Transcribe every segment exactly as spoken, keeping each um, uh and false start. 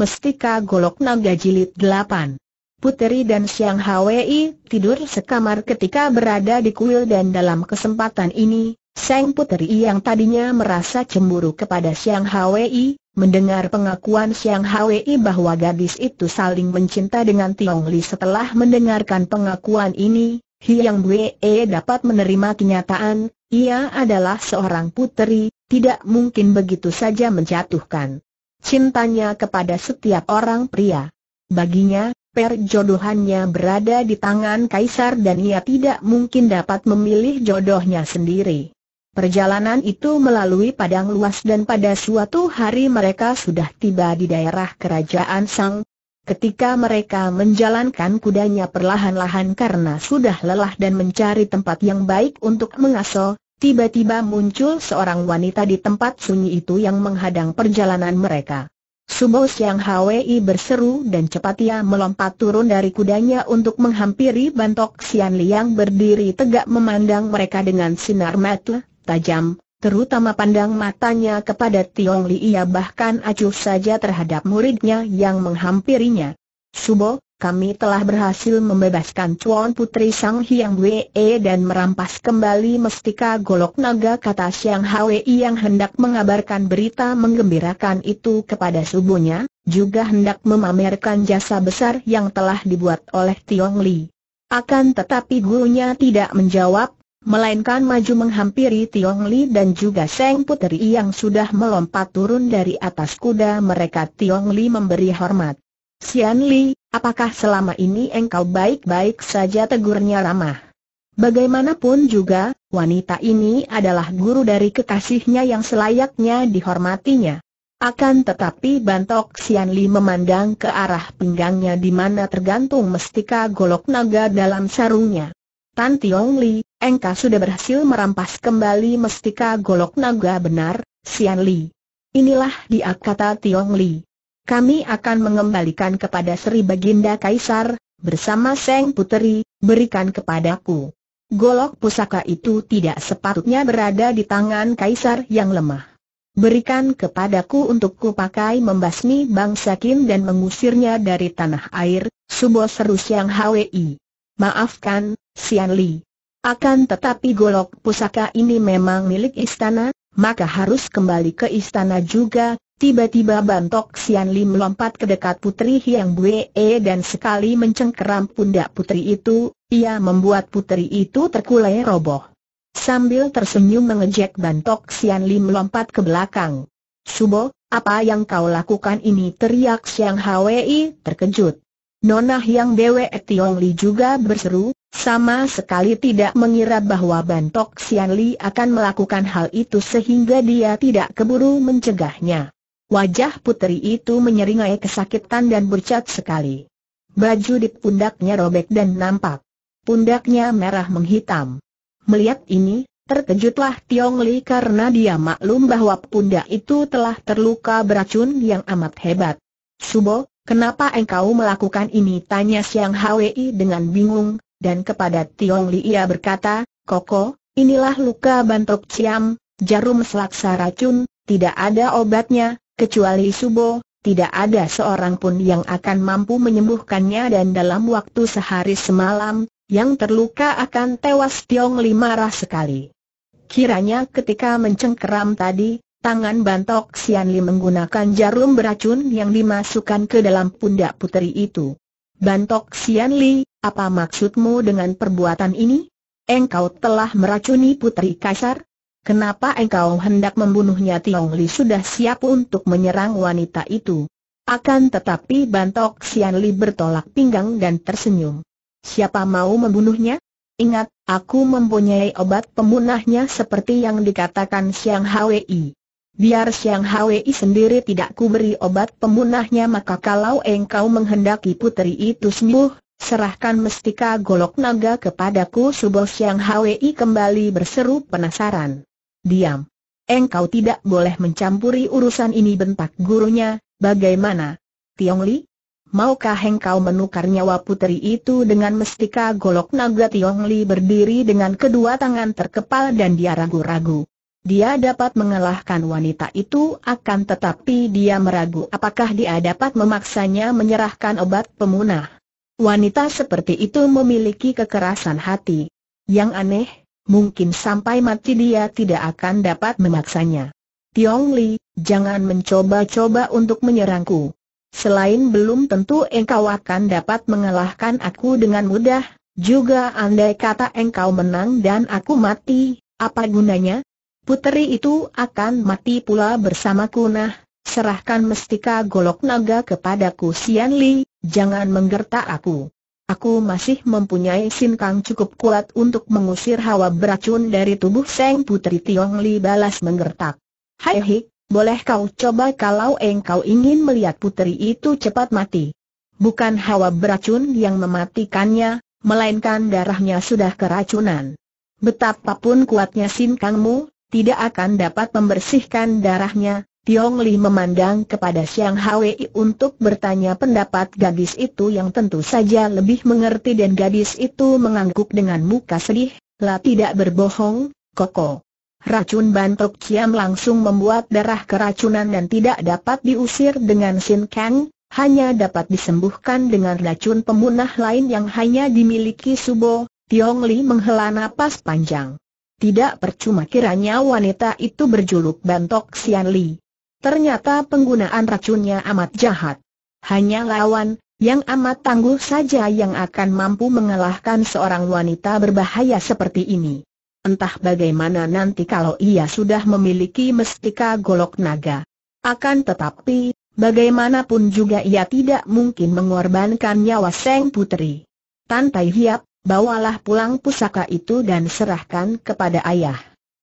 Mestika Golok Naga Jilid delapan. Puteri dan Siang Hwi tidur sekamar ketika berada di kuil, dan dalam kesempatan ini, Sang Puteri yang tadinya merasa cemburu kepada Siang Hwi, mendengar pengakuan Siang Hwi bahwa gadis itu saling mencinta dengan Tiong Li. Setelah mendengarkan pengakuan ini, Hiang Bwe dapat menerima kenyataan, ia adalah seorang puteri, tidak mungkin begitu saja menjatuhkan cintanya kepada setiap orang pria. Baginya, perjodohannya berada di tangan kaisar dan ia tidak mungkin dapat memilih jodohnya sendiri. Perjalanan itu melalui padang luas dan pada suatu hari mereka sudah tiba di daerah kerajaan Sang. Ketika mereka menjalankan kudanya perlahan-lahan karena sudah lelah dan mencari tempat yang baik untuk mengaso, tiba-tiba muncul seorang wanita di tempat sunyi itu yang menghadang perjalanan mereka. Subo Siang Hwi berseru dan cepat ia melompat turun dari kudanya untuk menghampiri Bantok Sian Liang berdiri tegak memandang mereka dengan sinar mata tajam, terutama pandang matanya kepada Tiong Li. Ia bahkan acuh saja terhadap muridnya yang menghampirinya. "Subo, kami telah berhasil membebaskan Tuan Putri Sang Hyang Wei dan merampas kembali Mestika Golok Naga," kata Siang Hwi yang hendak mengabarkan berita menggembirakan itu kepada subuhnya, juga hendak memamerkan jasa besar yang telah dibuat oleh Tiong Li. Akan tetapi gurunya tidak menjawab, melainkan maju menghampiri Tiong Li dan juga Sang Puteri yang sudah melompat turun dari atas kuda mereka. Tiong Li memberi hormat. "Sian Li, apakah selama ini engkau baik-baik saja?" tegurnya ramah. Bagaimanapun juga, wanita ini adalah guru dari kekasihnya yang selayaknya dihormatinya. Akan tetapi Bantok Sian Li memandang ke arah pinggangnya di mana tergantung mestika golok naga dalam sarungnya. "Tan Tiong Li, engkau sudah berhasil merampas kembali mestika golok naga." "Benar, Sian Li. Inilah dia," kata Tiong Li. "Kami akan mengembalikan kepada Sri Baginda Kaisar, bersama Sang Puteri. Berikan kepadaku." "Golok pusaka itu tidak sepatutnya berada di tangan Kaisar yang lemah. Berikan kepadaku untuk kupakai membasmi bangsa Qin dan mengusirnya dari tanah air," subo seru Siang Hwi. "Maafkan, Sian Li. Akan tetapi golok pusaka ini memang milik istana, maka harus kembali ke istana juga." Tiba-tiba Bantok Sian Li melompat ke dekat Putri Hiang Bwe dan sekali mencengkeram pundak putri itu, ia membuat putri itu terkulai roboh. Sambil tersenyum mengejek, Bantok Sian Li melompat ke belakang. "Subo, apa yang kau lakukan ini?" teriak Siang Hwi terkejut. Nona Hiang Bwe. Tiong Li juga berseru, sama sekali tidak mengira bahwa Bantok Sian Li akan melakukan hal itu sehingga dia tidak keburu mencegahnya. Wajah putri itu menyeringai kesakitan dan bercat sekali. Baju di pundaknya robek dan nampak pundaknya merah menghitam. Melihat ini, terkejutlah Tiong Li karena dia maklum bahwa pundak itu telah terluka beracun yang amat hebat. "Subo, kenapa engkau melakukan ini?" tanya Siang Hwi dengan bingung, dan kepada Tiong Li ia berkata, "Koko, inilah luka Bantok Ciam, jarum selaksa racun, tidak ada obatnya. Kecuali Subo, tidak ada seorang pun yang akan mampu menyembuhkannya dan dalam waktu sehari semalam, yang terluka akan tewas." Tiong Li marah sekali. Kiranya ketika mencengkeram tadi, tangan Bantok Sian Li menggunakan jarum beracun yang dimasukkan ke dalam pundak putri itu. "Bantok Sian Li, apa maksudmu dengan perbuatan ini? Engkau telah meracuni putri kaisar. Kenapa engkau hendak membunuhnya?" Tiong Li sudah siap untuk menyerang wanita itu. Akan tetapi Bantok Sian Li bertolak pinggang dan tersenyum. "Siapa mau membunuhnya? Ingat, aku mempunyai obat pemunahnya seperti yang dikatakan Siang Hwi. Biar Siang Hwi sendiri tidak kuberi obat pemunahnya, maka kalau engkau menghendaki putri itu sembuh, serahkan mestika golok naga kepadaku." Subo Siang Hwi kembali berseru penasaran. "Diam! Engkau tidak boleh mencampuri urusan ini," bentak gurunya. "Bagaimana, Tiong Li? Maukah engkau menukar nyawa putri itu dengan mestika golok naga?" Tiong Li berdiri dengan kedua tangan terkepal dan dia ragu-ragu. Dia dapat mengalahkan wanita itu, akan tetapi dia meragu apakah dia dapat memaksanya menyerahkan obat pemunah. Wanita seperti itu memiliki kekerasan hati. Yang aneh, mungkin sampai mati dia tidak akan dapat memaksanya. Tiong Li, jangan mencoba-coba untuk menyerangku. Selain belum tentu engkau akan dapat mengalahkan aku dengan mudah, juga andai kata engkau menang dan aku mati, apa gunanya? Puteri itu akan mati pula bersamaku. Nah, serahkan mestika golok naga kepadaku. Sian Li, jangan menggertak aku. Aku masih mempunyai sinkang cukup kuat untuk mengusir hawa beracun dari tubuh Seng Putri. Tiong Li balas menggertak. Hai hik. Boleh kau coba kalau engkau ingin melihat puteri itu cepat mati. Bukan hawa beracun yang mematikannya, melainkan darahnya sudah keracunan. Betapapun kuatnya sinkangmu, tidak akan dapat membersihkan darahnya. Tiong Li memandang kepada Siang Hwi untuk bertanya pendapat gadis itu yang tentu saja lebih mengerti, dan gadis itu mengangguk dengan muka sedih. Lah tidak berbohong, Koko. Racun bantok ciam langsung membuat darah keracunan dan tidak dapat diusir dengan sinkang, hanya dapat disembuhkan dengan racun pemunah lain yang hanya dimiliki Subo. Tiong Li menghela napas panjang. Tidak percuma kiranya wanita itu berjuluk bantok Sian Li. Ternyata penggunaan racunnya amat jahat. Hanya lawan yang amat tangguh saja yang akan mampu mengalahkan seorang wanita berbahaya seperti ini. Entah bagaimana nanti kalau ia sudah memiliki mestika golok naga. Akan tetapi, bagaimanapun juga ia tidak mungkin mengorbankan nyawa Seng Putri. Tan Tai Hiap, bawalah pulang pusaka itu dan serahkan kepada ayah.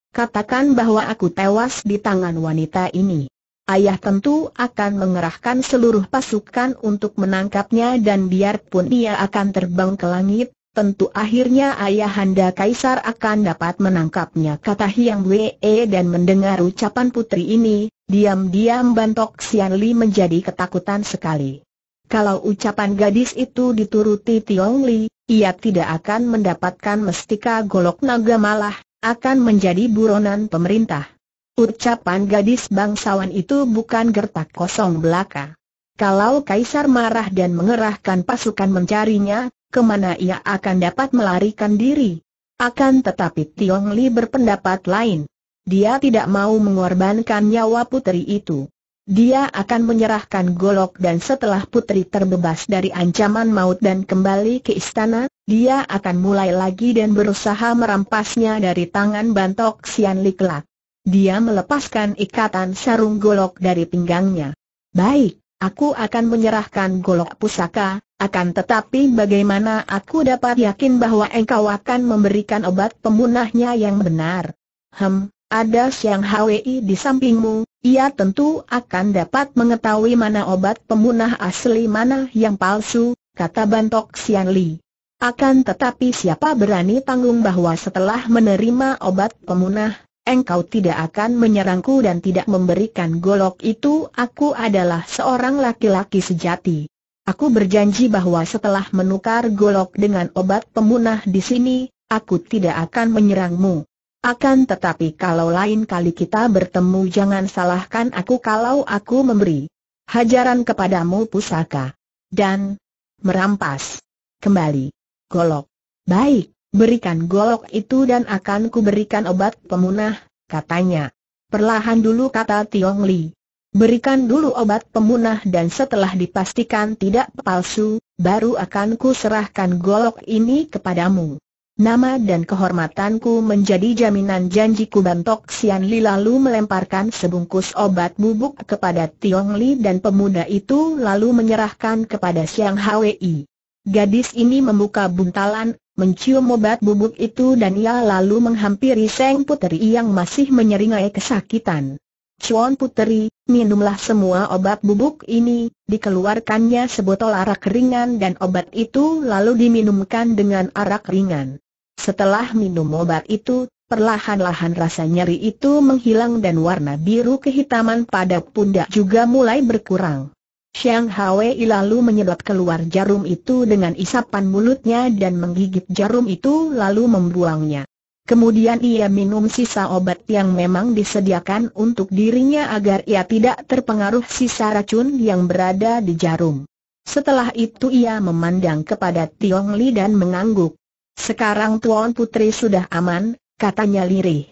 Katakan bahwa aku tewas di tangan wanita ini. Ayah tentu akan mengerahkan seluruh pasukan untuk menangkapnya, dan biarpun ia akan terbang ke langit, tentu akhirnya ayahanda kaisar akan dapat menangkapnya, kata Hiang Wei. Dan mendengar ucapan putri ini, diam-diam bantok Sian Li menjadi ketakutan sekali. Kalau ucapan gadis itu dituruti Tiong Li, ia tidak akan mendapatkan mestika golok naga, malah akan menjadi buronan pemerintah. Ucapan gadis bangsawan itu bukan gertak kosong belaka. Kalau kaisar marah dan mengerahkan pasukan mencarinya, kemana ia akan dapat melarikan diri? Akan tetapi Tiong Li berpendapat lain. Dia tidak mau mengorbankan nyawa putri itu. Dia akan menyerahkan golok, dan setelah putri terbebas dari ancaman maut dan kembali ke istana, dia akan mulai lagi dan berusaha merampasnya dari tangan bantok Sian Li kelak. Dia melepaskan ikatan sarung golok dari pinggangnya. Baik, aku akan menyerahkan golok pusaka. Akan tetapi bagaimana aku dapat yakin bahwa engkau akan memberikan obat pemunahnya yang benar? Hem, ada Siang Hwi di sampingmu, ia tentu akan dapat mengetahui mana obat pemunah asli mana yang palsu, kata bantok Sian Li. Akan tetapi siapa berani tanggung bahwa setelah menerima obat pemunah, engkau tidak akan menyerangku dan tidak memberikan golok itu? Aku adalah seorang laki-laki sejati. Aku berjanji bahwa setelah menukar golok dengan obat pemunah di sini, aku tidak akan menyerangmu. Akan tetapi kalau lain kali kita bertemu, jangan salahkan aku kalau aku memberi hajaran kepadamu pusaka dan merampas kembali golok. Baik, berikan golok itu dan akan kuberikan obat pemunah, katanya. Perlahan dulu, kata Tiong Li. Berikan dulu obat pemunah, dan setelah dipastikan tidak palsu, baru akan ku serahkan golok ini kepadamu. Nama dan kehormatanku menjadi jaminan janjiku. Bantok Sian Li lalu melemparkan sebungkus obat bubuk kepada Tiong Li dan pemuda itu lalu menyerahkan kepada Siang Hwi. Gadis ini membuka buntalan, mencium obat bubuk itu, dan ia lalu menghampiri Seng Puteri yang masih menyeringai kesakitan. Cuan Puteri, minumlah semua obat bubuk ini. Dikeluarkannya sebotol arak ringan, dan obat itu lalu diminumkan dengan arak ringan. Setelah minum obat itu, perlahan-lahan rasa nyeri itu menghilang dan warna biru kehitaman pada pundak juga mulai berkurang. Siang Hwi lalu menyedot keluar jarum itu dengan isapan mulutnya dan menggigit jarum itu lalu membuangnya. Kemudian ia minum sisa obat yang memang disediakan untuk dirinya agar ia tidak terpengaruh sisa racun yang berada di jarum. Setelah itu ia memandang kepada Tiong Li dan mengangguk. "Sekarang Tuan Putri sudah aman," katanya lirih.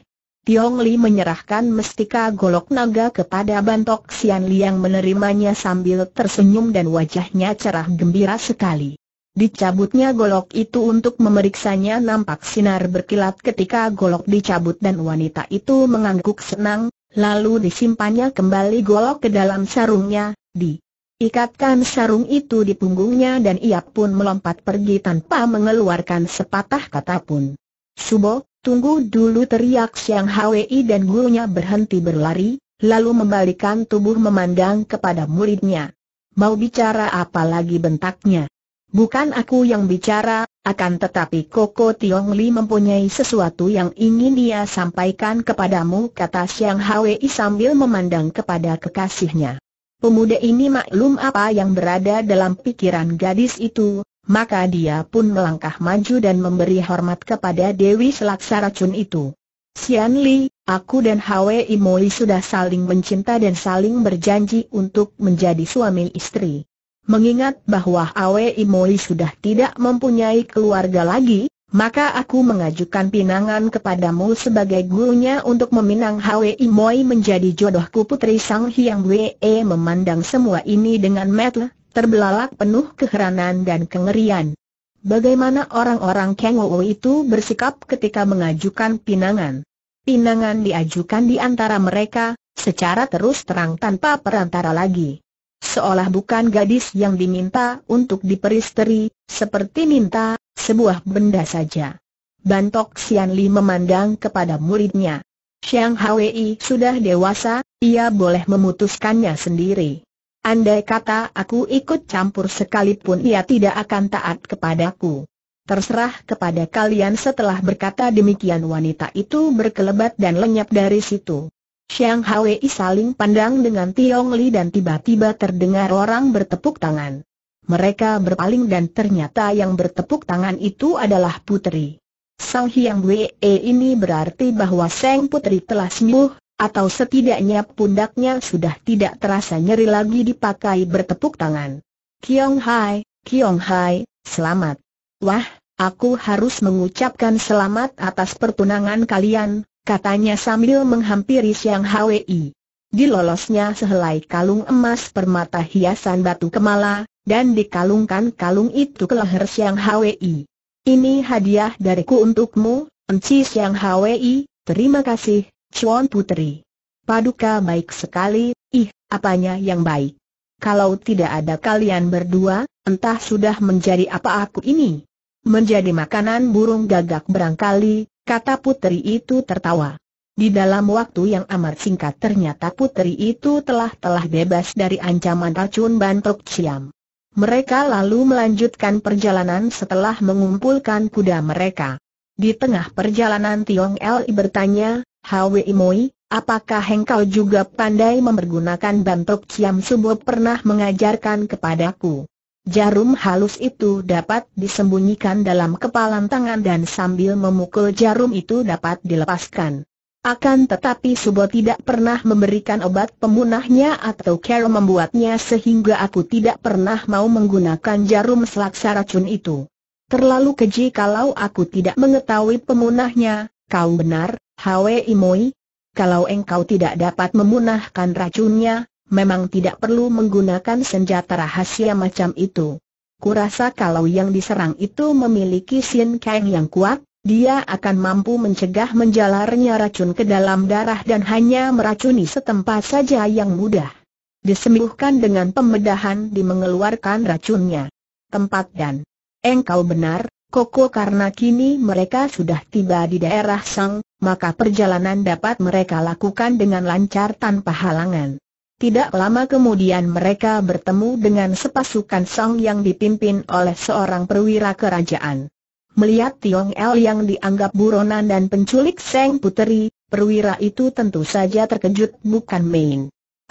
Tiong Li menyerahkan mestika golok naga kepada Bantok Sian Li yang menerimanya sambil tersenyum dan wajahnya cerah gembira sekali. Dicabutnya golok itu untuk memeriksanya nampak sinar berkilat ketika golok dicabut dan wanita itu mengangguk senang, lalu disimpannya kembali golok ke dalam sarungnya, diikatkan sarung itu di punggungnya dan ia pun melompat pergi tanpa mengeluarkan sepatah kata pun. "Subo, tunggu dulu!" teriak Siang Hwi dan gurunya berhenti berlari, lalu membalikkan tubuh memandang kepada muridnya. "Mau bicara apa lagi?" bentaknya. "Bukan aku yang bicara, akan tetapi Koko Tiong Li mempunyai sesuatu yang ingin dia sampaikan kepadamu," kata Siang Hwi sambil memandang kepada kekasihnya. Pemuda ini maklum apa yang berada dalam pikiran gadis itu. Maka dia pun melangkah maju dan memberi hormat kepada Dewi Selaksa Racun itu. "Sian Li, aku dan Hwi Moi sudah saling mencinta dan saling berjanji untuk menjadi suami istri. Mengingat bahwa Hwi Moi sudah tidak mempunyai keluarga lagi, maka aku mengajukan pinangan kepadamu sebagai gurunya untuk meminang Hwi Moi menjadi jodohku." Putri Sang Hyang Wei memandang semua ini dengan mata terbelalak penuh keheranan dan kengerian. Bagaimana orang-orang Kang Ou itu bersikap ketika mengajukan pinangan? Pinangan diajukan di antara mereka, secara terus terang tanpa perantara lagi. Seolah bukan gadis yang diminta untuk diperisteri, seperti minta sebuah benda saja. Bantok Sian Li memandang kepada muridnya. Siang Hwi sudah dewasa, ia boleh memutuskannya sendiri. Andai kata aku ikut campur sekalipun ia tidak akan taat kepadaku. Terserah kepada kalian. Setelah berkata demikian wanita itu berkelebat dan lenyap dari situ. Siang Hwi saling pandang dengan Tiong Li dan tiba-tiba terdengar orang bertepuk tangan. Mereka berpaling dan ternyata yang bertepuk tangan itu adalah Putri Sang Hyang Wei. Ini berarti bahwa Sang Putri telah sembuh, atau setidaknya pundaknya sudah tidak terasa nyeri lagi dipakai bertepuk tangan. "Kiong Hai, Kiong Hai, selamat. Wah, aku harus mengucapkan selamat atas pertunangan kalian," katanya sambil menghampiri Siang Hwi. Dilolosnya sehelai kalung emas permata hiasan batu kemala, dan dikalungkan kalung itu ke leher Siang Hwi. "Ini hadiah dariku untukmu, Enci Siang Hwi, terima kasih. Cuan Putri, paduka baik sekali." "Ih, apanya yang baik? Kalau tidak ada kalian berdua, entah sudah menjadi apa aku ini. Menjadi makanan burung gagak barangkali," kata Putri itu tertawa. Di dalam waktu yang amat singkat ternyata Putri itu telah-telah bebas dari ancaman racun Bantok Ciam. Mereka lalu melanjutkan perjalanan setelah mengumpulkan kuda mereka. Di tengah perjalanan Tiong Li bertanya, "Hwi Moi, apakah engkau juga pandai mempergunakan Bantok Ciam? Subo pernah mengajarkan kepadaku. Jarum halus itu dapat disembunyikan dalam kepalan tangan dan sambil memukul jarum itu dapat dilepaskan. Akan tetapi Subo tidak pernah memberikan obat pemunahnya atau cara membuatnya sehingga aku tidak pernah mau menggunakan jarum selaksa racun itu. Terlalu keji kalau aku tidak mengetahui pemunahnya." "Kau benar, Hwi Moi. Kalau engkau tidak dapat memunahkan racunnya, memang tidak perlu menggunakan senjata rahasia macam itu. Kurasa kalau yang diserang itu memiliki Sin Kang yang kuat, dia akan mampu mencegah menjalarnya racun ke dalam darah dan hanya meracuni setempat saja yang mudah disembuhkan dengan pembedahan di mengeluarkan racunnya." "Tempat dan engkau benar, Koko, karena kini mereka sudah tiba di daerah Sang, maka perjalanan dapat mereka lakukan dengan lancar tanpa halangan." Tidak lama kemudian mereka bertemu dengan sepasukan Sang yang dipimpin oleh seorang perwira kerajaan. Melihat Tiong Li yang dianggap buronan dan penculik Sang Putri, perwira itu tentu saja terkejut bukan main.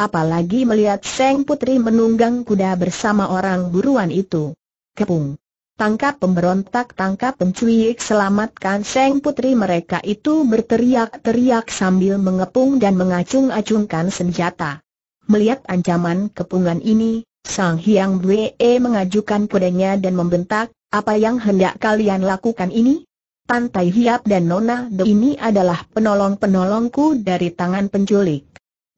Apalagi melihat Sang Putri menunggang kuda bersama orang buruan itu. Kepung. Tangkap pemberontak, tangkap penculik, selamatkan Seng Putri. Mereka itu berteriak-teriak sambil mengepung dan mengacung-acungkan senjata. Melihat ancaman kepungan ini, Sang Hyang Wee mengajukan kudanya dan membentak, "Apa yang hendak kalian lakukan ini? Pantai Hiap dan Nona Do ini adalah penolong-penolongku dari tangan penculik.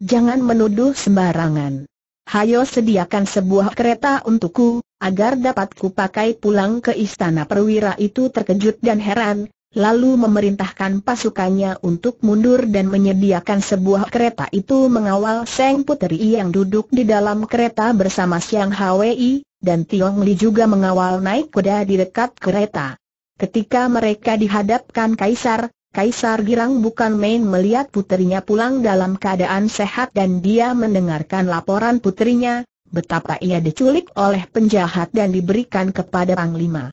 Jangan menuduh sembarangan. Hayo sediakan sebuah kereta untukku, agar dapat kupakai pulang ke istana." Perwira itu terkejut dan heran, lalu memerintahkan pasukannya untuk mundur dan menyediakan sebuah kereta itu mengawal Seng Putri yang duduk di dalam kereta bersama Siang Hwi, dan Tiong Li juga mengawal naik kuda di dekat kereta. Ketika mereka dihadapkan Kaisar, Kaisar girang bukan main melihat putrinya pulang dalam keadaan sehat, dan dia mendengarkan laporan putrinya, betapa ia diculik oleh penjahat dan diberikan kepada Panglima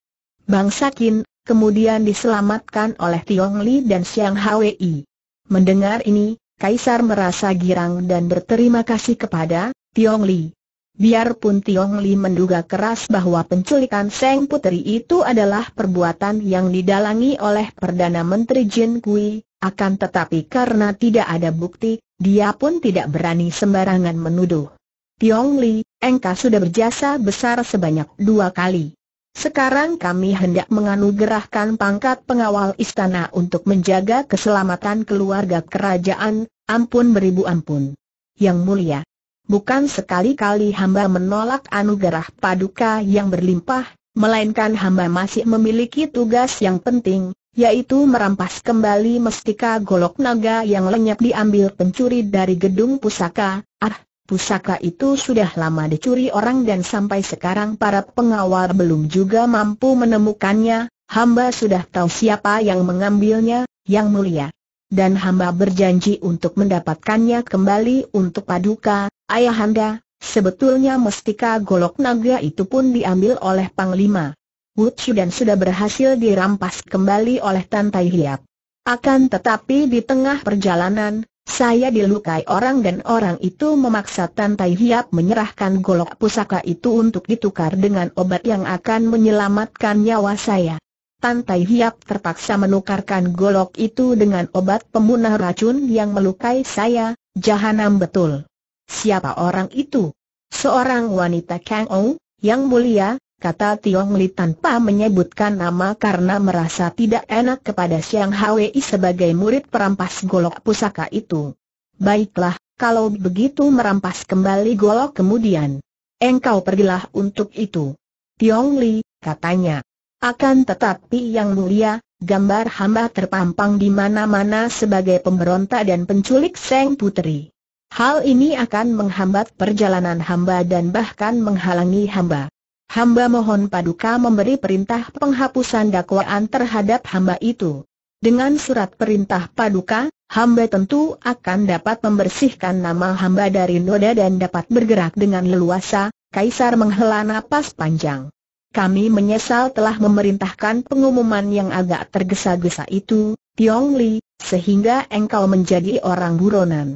Bangsa Qin, kemudian diselamatkan oleh Tiong Li dan Siang Hwi. Mendengar ini, Kaisar merasa girang dan berterima kasih kepada Tiong Li. Biarpun Tiong Li menduga keras bahwa penculikan Seng Putri itu adalah perbuatan yang didalangi oleh Perdana Menteri Jin Kui, akan tetapi karena tidak ada bukti, dia pun tidak berani sembarangan menuduh. "Tiong Li, engkau sudah berjasa besar sebanyak dua kali. Sekarang kami hendak menganugerahkan pangkat pengawal istana untuk menjaga keselamatan keluarga kerajaan. Ampun beribu ampun, Yang Mulia. Bukan sekali-kali hamba menolak anugerah paduka yang berlimpah, melainkan hamba masih memiliki tugas yang penting, yaitu merampas kembali mestika golok naga yang lenyap diambil pencuri dari gedung pusaka. Ah, pusaka itu sudah lama dicuri orang dan sampai sekarang para pengawal belum juga mampu menemukannya. Hamba sudah tahu siapa yang mengambilnya, Yang Mulia. Dan hamba berjanji untuk mendapatkannya kembali untuk paduka, Ayahanda." Sebetulnya mestika golok naga itu pun diambil oleh Panglima Wuchu dan sudah berhasil dirampas kembali oleh Tantai Hiap. Akan tetapi di tengah perjalanan, saya dilukai orang dan orang itu memaksa Tantai Hiap menyerahkan golok pusaka itu untuk ditukar dengan obat yang akan menyelamatkan nyawa saya. Tantai Hiap terpaksa menukarkan golok itu dengan obat pemunah racun yang melukai saya. Jahanam betul. Siapa orang itu? Seorang wanita. Kang Ou, Yang Mulia, kata Tiong Li tanpa menyebutkan nama karena merasa tidak enak kepada Siang Hwi sebagai murid perampas golok pusaka itu. "Baiklah, kalau begitu merampas kembali golok kemudian. Engkau pergilah untuk itu, Tiong Li," katanya. "Akan tetapi Yang Mulia, gambar hamba terpampang di mana-mana sebagai pemberontak dan penculik Seng Putri. Hal ini akan menghambat perjalanan hamba dan bahkan menghalangi hamba. Hamba mohon paduka memberi perintah penghapusan dakwaan terhadap hamba itu. Dengan surat perintah paduka, hamba tentu akan dapat membersihkan nama hamba dari noda dan dapat bergerak dengan leluasa." Kaisar menghela napas panjang. "Kami menyesal telah memerintahkan pengumuman yang agak tergesa-gesa itu, Tiong Li, sehingga engkau menjadi orang buronan.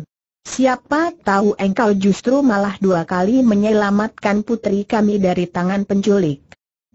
Siapa tahu engkau justru malah dua kali menyelamatkan putri kami dari tangan penculik.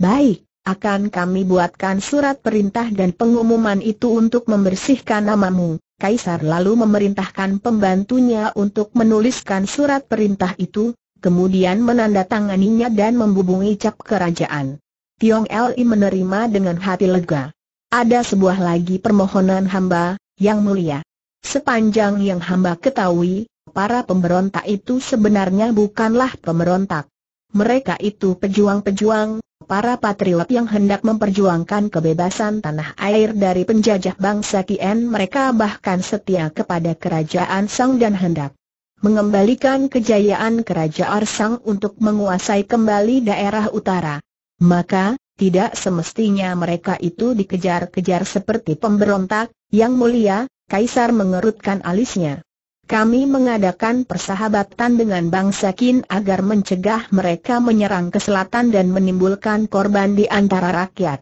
Baik, akan kami buatkan surat perintah dan pengumuman itu untuk membersihkan namamu." Kaisar lalu memerintahkan pembantunya untuk menuliskan surat perintah itu, kemudian menandatanganinya dan membubungi cap kerajaan. Tiong Li menerima dengan hati lega. "Ada sebuah lagi permohonan hamba, Yang Mulia. Sepanjang yang hamba ketahui, para pemberontak itu sebenarnya bukanlah pemberontak. Mereka itu pejuang-pejuang, para patriot yang hendak memperjuangkan kebebasan tanah air dari penjajah bangsa Qin. Mereka bahkan setia kepada kerajaan Song dan hendak mengembalikan kejayaan kerajaan Song untuk menguasai kembali daerah utara. Maka, tidak semestinya mereka itu dikejar-kejar seperti pemberontak, Yang Mulia." Kaisar mengerutkan alisnya. "Kami mengadakan persahabatan dengan bangsa Qin agar mencegah mereka menyerang ke selatan dan menimbulkan korban di antara rakyat.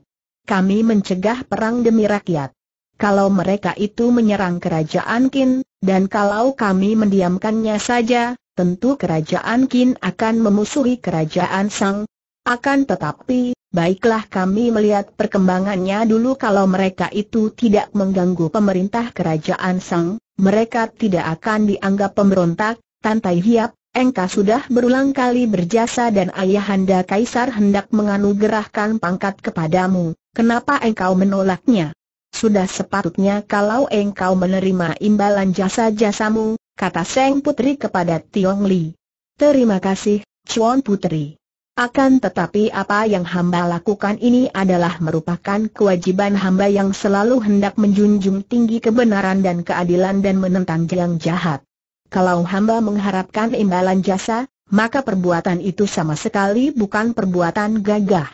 Kami mencegah perang demi rakyat. Kalau mereka itu menyerang kerajaan Qin, dan kalau kami mendiamkannya saja, tentu kerajaan Qin akan memusuhi kerajaan Song. Akan tetapi, Baiklah, kami melihat perkembangannya dulu. Kalau mereka itu tidak mengganggu pemerintah kerajaan Sang, mereka tidak akan dianggap pemberontak. Tantai Hiap, engkau sudah berulang kali berjasa dan ayahanda Kaisar hendak menganugerahkan pangkat kepadamu. Kenapa engkau menolaknya? Sudah sepatutnya kalau engkau menerima imbalan jasa-jasamu, kata Seng Putri kepada Tiong Li. Terima kasih, Chuan Putri. Akan tetapi apa yang hamba lakukan ini adalah merupakan kewajiban hamba yang selalu hendak menjunjung tinggi kebenaran dan keadilan dan menentang yang jahat. Kalau hamba mengharapkan imbalan jasa, maka perbuatan itu sama sekali bukan perbuatan gagah.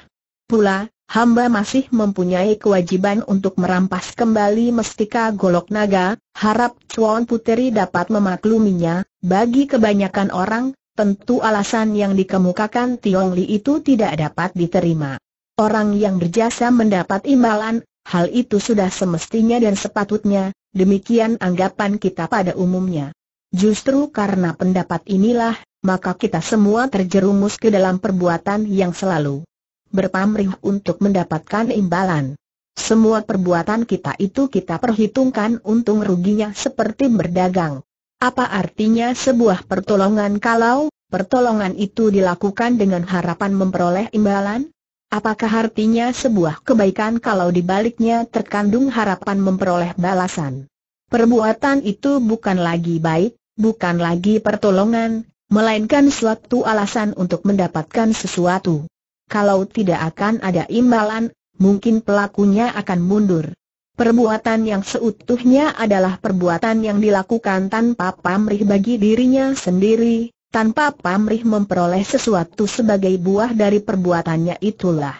Pula, hamba masih mempunyai kewajiban untuk merampas kembali mestika golok naga. Harap Chuan Putri dapat memakluminya. Bagi kebanyakan orang, tentu alasan yang dikemukakan Tiong Li itu tidak dapat diterima. Orang yang berjasa mendapat imbalan, hal itu sudah semestinya dan sepatutnya, demikian anggapan kita pada umumnya. Justru karena pendapat inilah, maka kita semua terjerumus ke dalam perbuatan yang selalu berpamrih untuk mendapatkan imbalan. Semua perbuatan kita itu kita perhitungkan untung ruginya seperti berdagang. Apa artinya sebuah pertolongan kalau pertolongan itu dilakukan dengan harapan memperoleh imbalan? Apakah artinya sebuah kebaikan kalau dibaliknya terkandung harapan memperoleh balasan? Perbuatan itu bukan lagi baik, bukan lagi pertolongan, melainkan suatu alasan untuk mendapatkan sesuatu. Kalau tidak akan ada imbalan, mungkin pelakunya akan mundur. Perbuatan yang seutuhnya adalah perbuatan yang dilakukan tanpa pamrih bagi dirinya sendiri, tanpa pamrih memperoleh sesuatu sebagai buah dari perbuatannya itulah.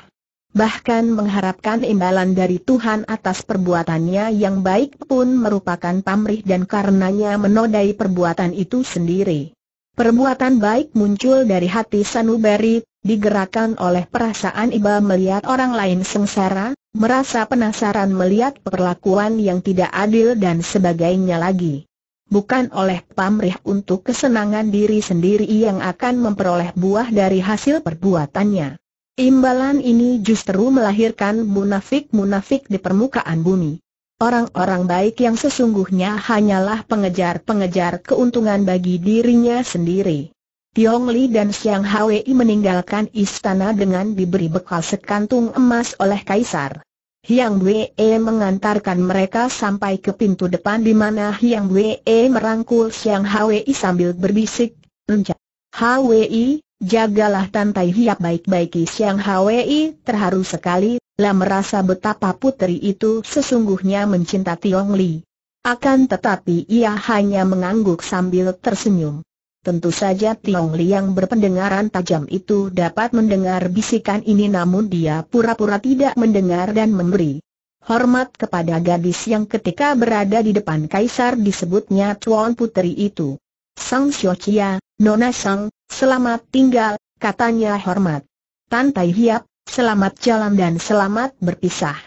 Bahkan mengharapkan imbalan dari Tuhan atas perbuatannya yang baik pun merupakan pamrih dan karenanya menodai perbuatan itu sendiri. Perbuatan baik muncul dari hati sanubari, digerakkan oleh perasaan iba melihat orang lain sengsara, merasa penasaran melihat perlakuan yang tidak adil dan sebagainya lagi. Bukan oleh pamrih untuk kesenangan diri sendiri yang akan memperoleh buah dari hasil perbuatannya. Imbalan ini justru melahirkan munafik-munafik di permukaan bumi. Orang-orang baik yang sesungguhnya hanyalah pengejar-pengejar keuntungan bagi dirinya sendiri. Tiong Li dan Siang Hwi meninggalkan istana dengan diberi bekal sekantung emas oleh Kaisar. Hiang Wei mengantarkan mereka sampai ke pintu depan di mana Hiang Wei merangkul Siang Hwi sambil berbisik, "Hwi, jagalah Tantai Hiap baik-baik." Siang Hwi terharu sekali, lah merasa betapa putri itu sesungguhnya mencinta Tiong Li. Akan tetapi ia hanya mengangguk sambil tersenyum. Tentu saja Tiong Li yang berpendengaran tajam itu dapat mendengar bisikan ini, namun dia pura-pura tidak mendengar dan memberi hormat kepada gadis yang ketika berada di depan Kaisar disebutnya Chuan Putri itu. "Sang Xiaoqia, Nona Sang, selamat tinggal," katanya hormat. "Tantai Hiap, selamat jalan dan selamat berpisah.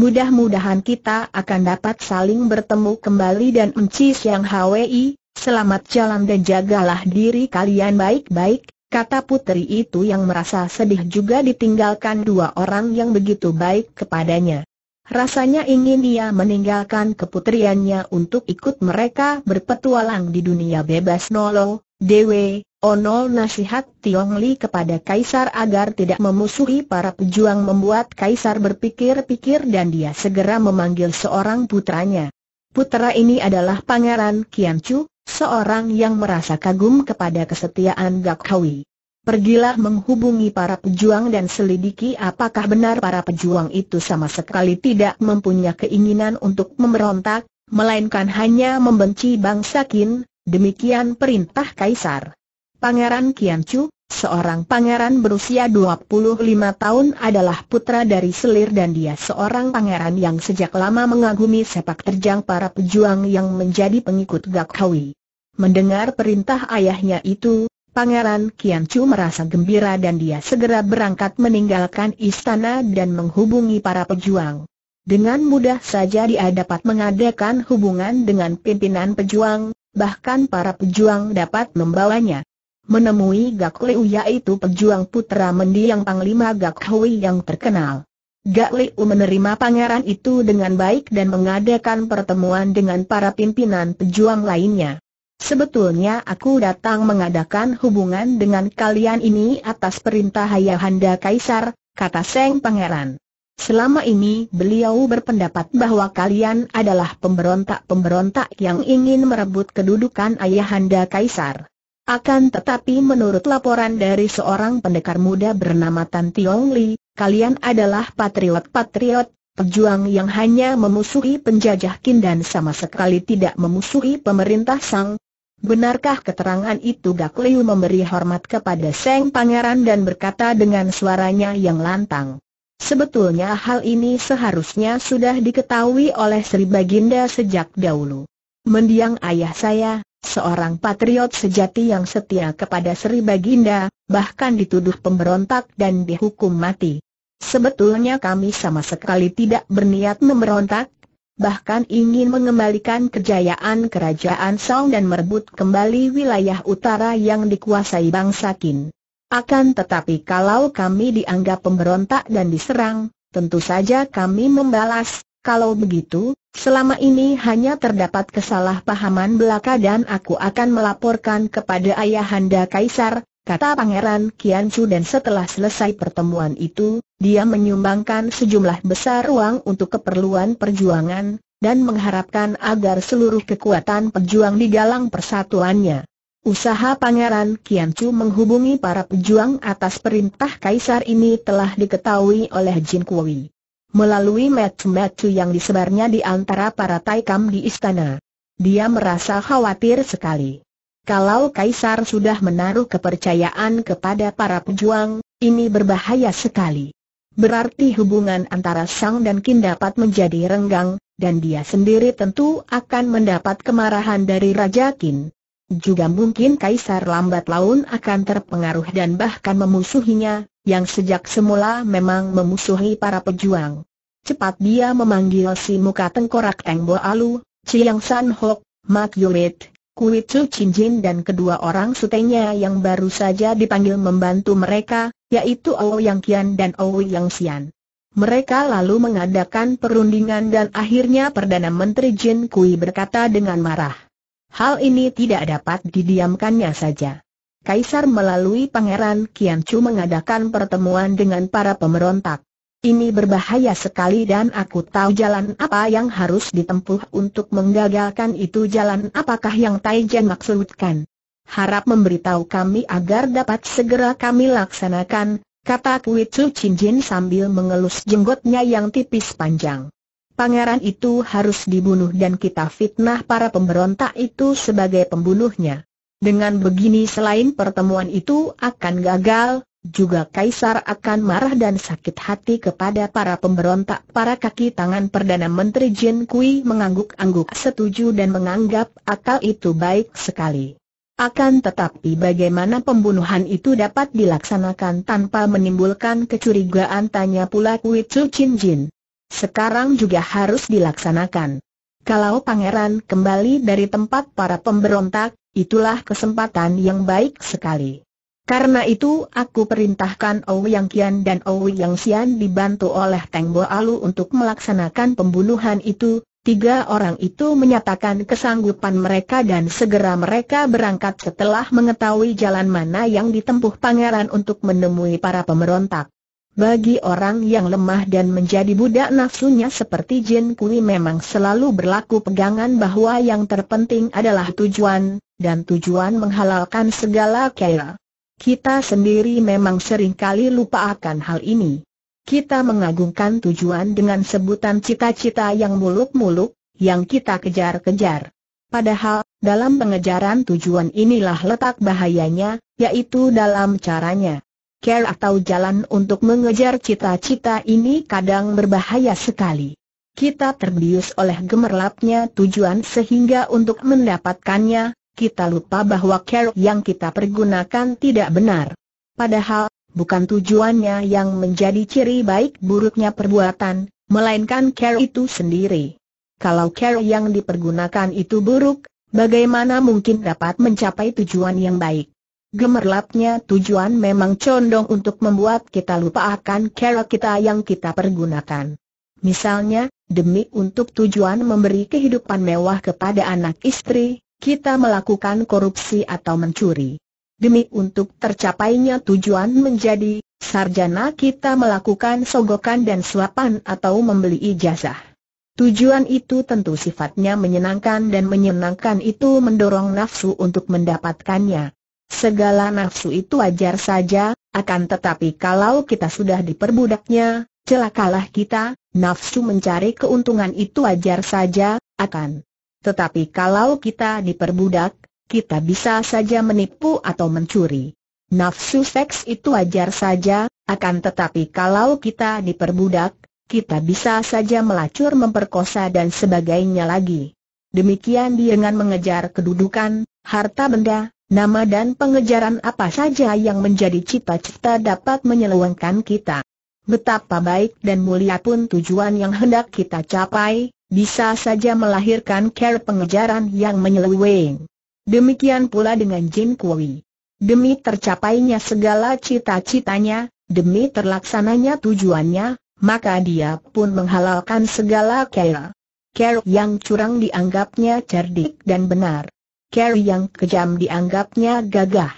Mudah-mudahan kita akan dapat saling bertemu kembali." Dan Enci Siang Hwi, "Selamat jalan dan jagalah diri kalian baik-baik," kata putri itu yang merasa sedih juga ditinggalkan dua orang yang begitu baik kepadanya. Rasanya ingin ia meninggalkan keputriannya untuk ikut mereka berpetualang di dunia bebas. Nolo, Dewi, Onol nasihat Tiong Li kepada Kaisar agar tidak memusuhi para pejuang membuat Kaisar berpikir-pikir dan dia segera memanggil seorang putranya. Putera ini adalah Pangeran Kian Chu, seorang yang merasa kagum kepada kesetiaan Gak Hwi. "Pergilah menghubungi para pejuang dan selidiki apakah benar para pejuang itu sama sekali tidak mempunyai keinginan untuk memberontak, melainkan hanya membenci bangsa Qin." Demikian perintah Kaisar. Pangeran Kian Chu, seorang pangeran berusia dua puluh lima tahun, adalah putra dari Selir dan dia seorang pangeran yang sejak lama mengagumi sepak terjang para pejuang yang menjadi pengikut Gak Hwi. Mendengar perintah ayahnya itu, Pangeran Kian Chu merasa gembira dan dia segera berangkat meninggalkan istana dan menghubungi para pejuang. Dengan mudah saja dia dapat mengadakan hubungan dengan pimpinan pejuang, bahkan para pejuang dapat membawanya. menemui Gak Liu, yaitu pejuang putra mendiang Panglima Gak Hui yang terkenal. Gak Liu menerima pangeran itu dengan baik dan mengadakan pertemuan dengan para pimpinan pejuang lainnya. Sebetulnya aku datang mengadakan hubungan dengan kalian ini atas perintah Ayahanda Kaisar, kata Seng Pangeran. Selama ini beliau berpendapat bahwa kalian adalah pemberontak-pemberontak yang ingin merebut kedudukan Ayahanda Kaisar. Akan tetapi menurut laporan dari seorang pendekar muda bernama Tan Tiong Li, kalian adalah patriot-patriot, pejuang yang hanya memusuhi penjajah Qin dan sama sekali tidak memusuhi pemerintah Sang. Benarkah keterangan itu? Gak Liu memberi hormat kepada Seng Pangeran dan berkata dengan suaranya yang lantang. Sebetulnya hal ini seharusnya sudah diketahui oleh Sri Baginda sejak dahulu. Mendiang ayah saya, seorang patriot sejati yang setia kepada Sri Baginda, bahkan dituduh pemberontak dan dihukum mati. Sebetulnya kami sama sekali tidak berniat memberontak, bahkan ingin mengembalikan kejayaan kerajaan Song dan merebut kembali wilayah utara yang dikuasai bangsa Qin. Akan tetapi kalau kami dianggap pemberontak dan diserang, tentu saja kami membalas. Kalau begitu, selama ini hanya terdapat kesalahpahaman belaka dan aku akan melaporkan kepada Ayahanda Kaisar, kata Pangeran Qian Chu, dan setelah selesai pertemuan itu, dia menyumbangkan sejumlah besar uang untuk keperluan perjuangan, dan mengharapkan agar seluruh kekuatan pejuang digalang persatuannya. Usaha Pangeran Qian Chu menghubungi para pejuang atas perintah Kaisar ini telah diketahui oleh Jin Kui melalui metu-metu yang disebarnya di antara para taikam di istana. Dia merasa khawatir sekali. Kalau Kaisar sudah menaruh kepercayaan kepada para pejuang, ini berbahaya sekali. Berarti hubungan antara Sang dan Qin dapat menjadi renggang, dan dia sendiri tentu akan mendapat kemarahan dari Raja Qin. Juga mungkin Kaisar lambat laun akan terpengaruh dan bahkan memusuhinya, yang sejak semula memang memusuhi para pejuang. Cepat dia memanggil si muka tengkorak Teng Bo Alu, Chiang San Hok, Mak Yulit, Kui Chu Chin Jin dan kedua orang sutenya yang baru saja dipanggil membantu mereka, yaitu Ouyang Qian dan Ouyang Xian. Mereka lalu mengadakan perundingan dan akhirnya Perdana Menteri Jin Kui berkata dengan marah, hal ini tidak dapat didiamkannya saja. Kaisar melalui Pangeran Qian Chu mengadakan pertemuan dengan para pemberontak. Ini berbahaya sekali dan aku tahu jalan apa yang harus ditempuh untuk menggagalkan itu. Jalan apakah yang Tai Jen maksudkan? Harap memberitahu kami agar dapat segera kami laksanakan, kata Kui Chu Chin Jin sambil mengelus jenggotnya yang tipis panjang. Pangeran itu harus dibunuh dan kita fitnah para pemberontak itu sebagai pembunuhnya. Dengan begini selain pertemuan itu akan gagal, juga Kaisar akan marah dan sakit hati kepada para pemberontak. Para kaki tangan Perdana Menteri Jin Kui mengangguk-angguk setuju dan menganggap akal itu baik sekali. Akan tetapi bagaimana pembunuhan itu dapat dilaksanakan tanpa menimbulkan kecurigaan, tanya pula Kui Chu Chin Jin. Sekarang juga harus dilaksanakan. Kalau Pangeran kembali dari tempat para pemberontak, itulah kesempatan yang baik sekali. Karena itu aku perintahkan Ouyang Qian dan Ouyang Xian dibantu oleh Teng Bo Alu untuk melaksanakan pembunuhan itu. Tiga orang itu menyatakan kesanggupan mereka dan segera mereka berangkat setelah mengetahui jalan mana yang ditempuh Pangeran untuk menemui para pemberontak. Bagi orang yang lemah dan menjadi budak nafsunya seperti Jin Kui memang selalu berlaku pegangan bahwa yang terpenting adalah tujuan, dan tujuan menghalalkan segala cara. Kita sendiri memang seringkali lupa akan hal ini. Kita mengagungkan tujuan dengan sebutan cita-cita yang muluk-muluk, yang kita kejar-kejar. Padahal, dalam pengejaran tujuan inilah letak bahayanya, yaitu dalam caranya. Cara atau jalan untuk mengejar cita-cita ini kadang berbahaya sekali. Kita terbius oleh gemerlapnya tujuan sehingga untuk mendapatkannya, kita lupa bahwa cara yang kita pergunakan tidak benar. Padahal, bukan tujuannya yang menjadi ciri baik buruknya perbuatan, melainkan cara itu sendiri. Kalau cara yang dipergunakan itu buruk, bagaimana mungkin dapat mencapai tujuan yang baik? Gemerlapnya tujuan memang condong untuk membuat kita lupa akan cara kita yang kita pergunakan. Misalnya, demi untuk tujuan memberi kehidupan mewah kepada anak istri, kita melakukan korupsi atau mencuri. Demi untuk tercapainya tujuan menjadi sarjana, kita melakukan sogokan dan suapan atau membeli ijazah. Tujuan itu tentu sifatnya menyenangkan, dan menyenangkan itu mendorong nafsu untuk mendapatkannya. Segala nafsu itu wajar saja, akan tetapi kalau kita sudah diperbudaknya, celakalah kita. Nafsu mencari keuntungan itu wajar saja, akan tetapi kalau kita diperbudak, kita bisa saja menipu atau mencuri. Nafsu seks itu wajar saja, akan tetapi kalau kita diperbudak, kita bisa saja melacur, memperkosa dan sebagainya lagi. Demikian dengan mengejar kedudukan, harta benda, nama dan pengejaran apa saja yang menjadi cita-cita dapat menyelewengkan kita. Betapa baik dan mulia pun tujuan yang hendak kita capai, bisa saja melahirkan cara pengejaran yang menyeleweng. Demikian pula dengan Jin Kui. Demi tercapainya segala cita-citanya, demi terlaksananya tujuannya, maka dia pun menghalalkan segala cara. Cara yang curang dianggapnya cerdik dan benar. Cara yang kejam dianggapnya gagah.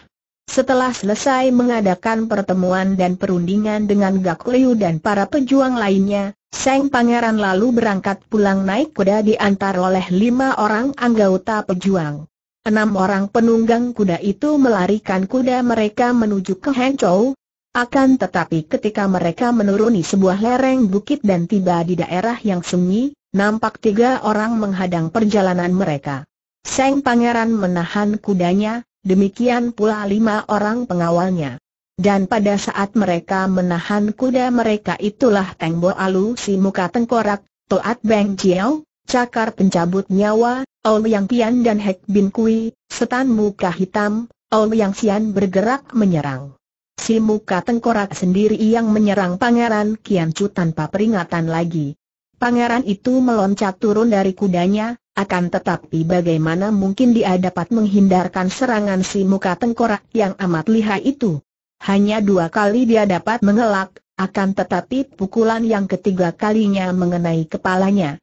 Setelah selesai mengadakan pertemuan dan perundingan dengan Gak Liu dan para pejuang lainnya, Sang Pangeran lalu berangkat pulang naik kuda diantar oleh lima orang anggota pejuang. Enam orang penunggang kuda itu melarikan kuda mereka menuju ke Hangzhou. Akan tetapi ketika mereka menuruni sebuah lereng bukit dan tiba di daerah yang sunyi, nampak tiga orang menghadang perjalanan mereka. Sang Pangeran menahan kudanya, demikian pula lima orang pengawalnya. Dan pada saat mereka menahan kuda mereka itulah Teng Bo Alu si muka tengkorak, Toat Beng Jiao, cakar pencabut nyawa, Ouyang Pian dan Hek Bin Kui, setan muka hitam, Ouyang Sian bergerak menyerang. Si muka tengkorak sendiri yang menyerang Pangeran Kian Chu tanpa peringatan lagi. Pangeran itu meloncat turun dari kudanya, akan tetapi bagaimana mungkin dia dapat menghindarkan serangan si muka tengkorak yang amat lihai itu? Hanya dua kali dia dapat mengelak, akan tetapi pukulan yang ketiga kalinya mengenai kepalanya.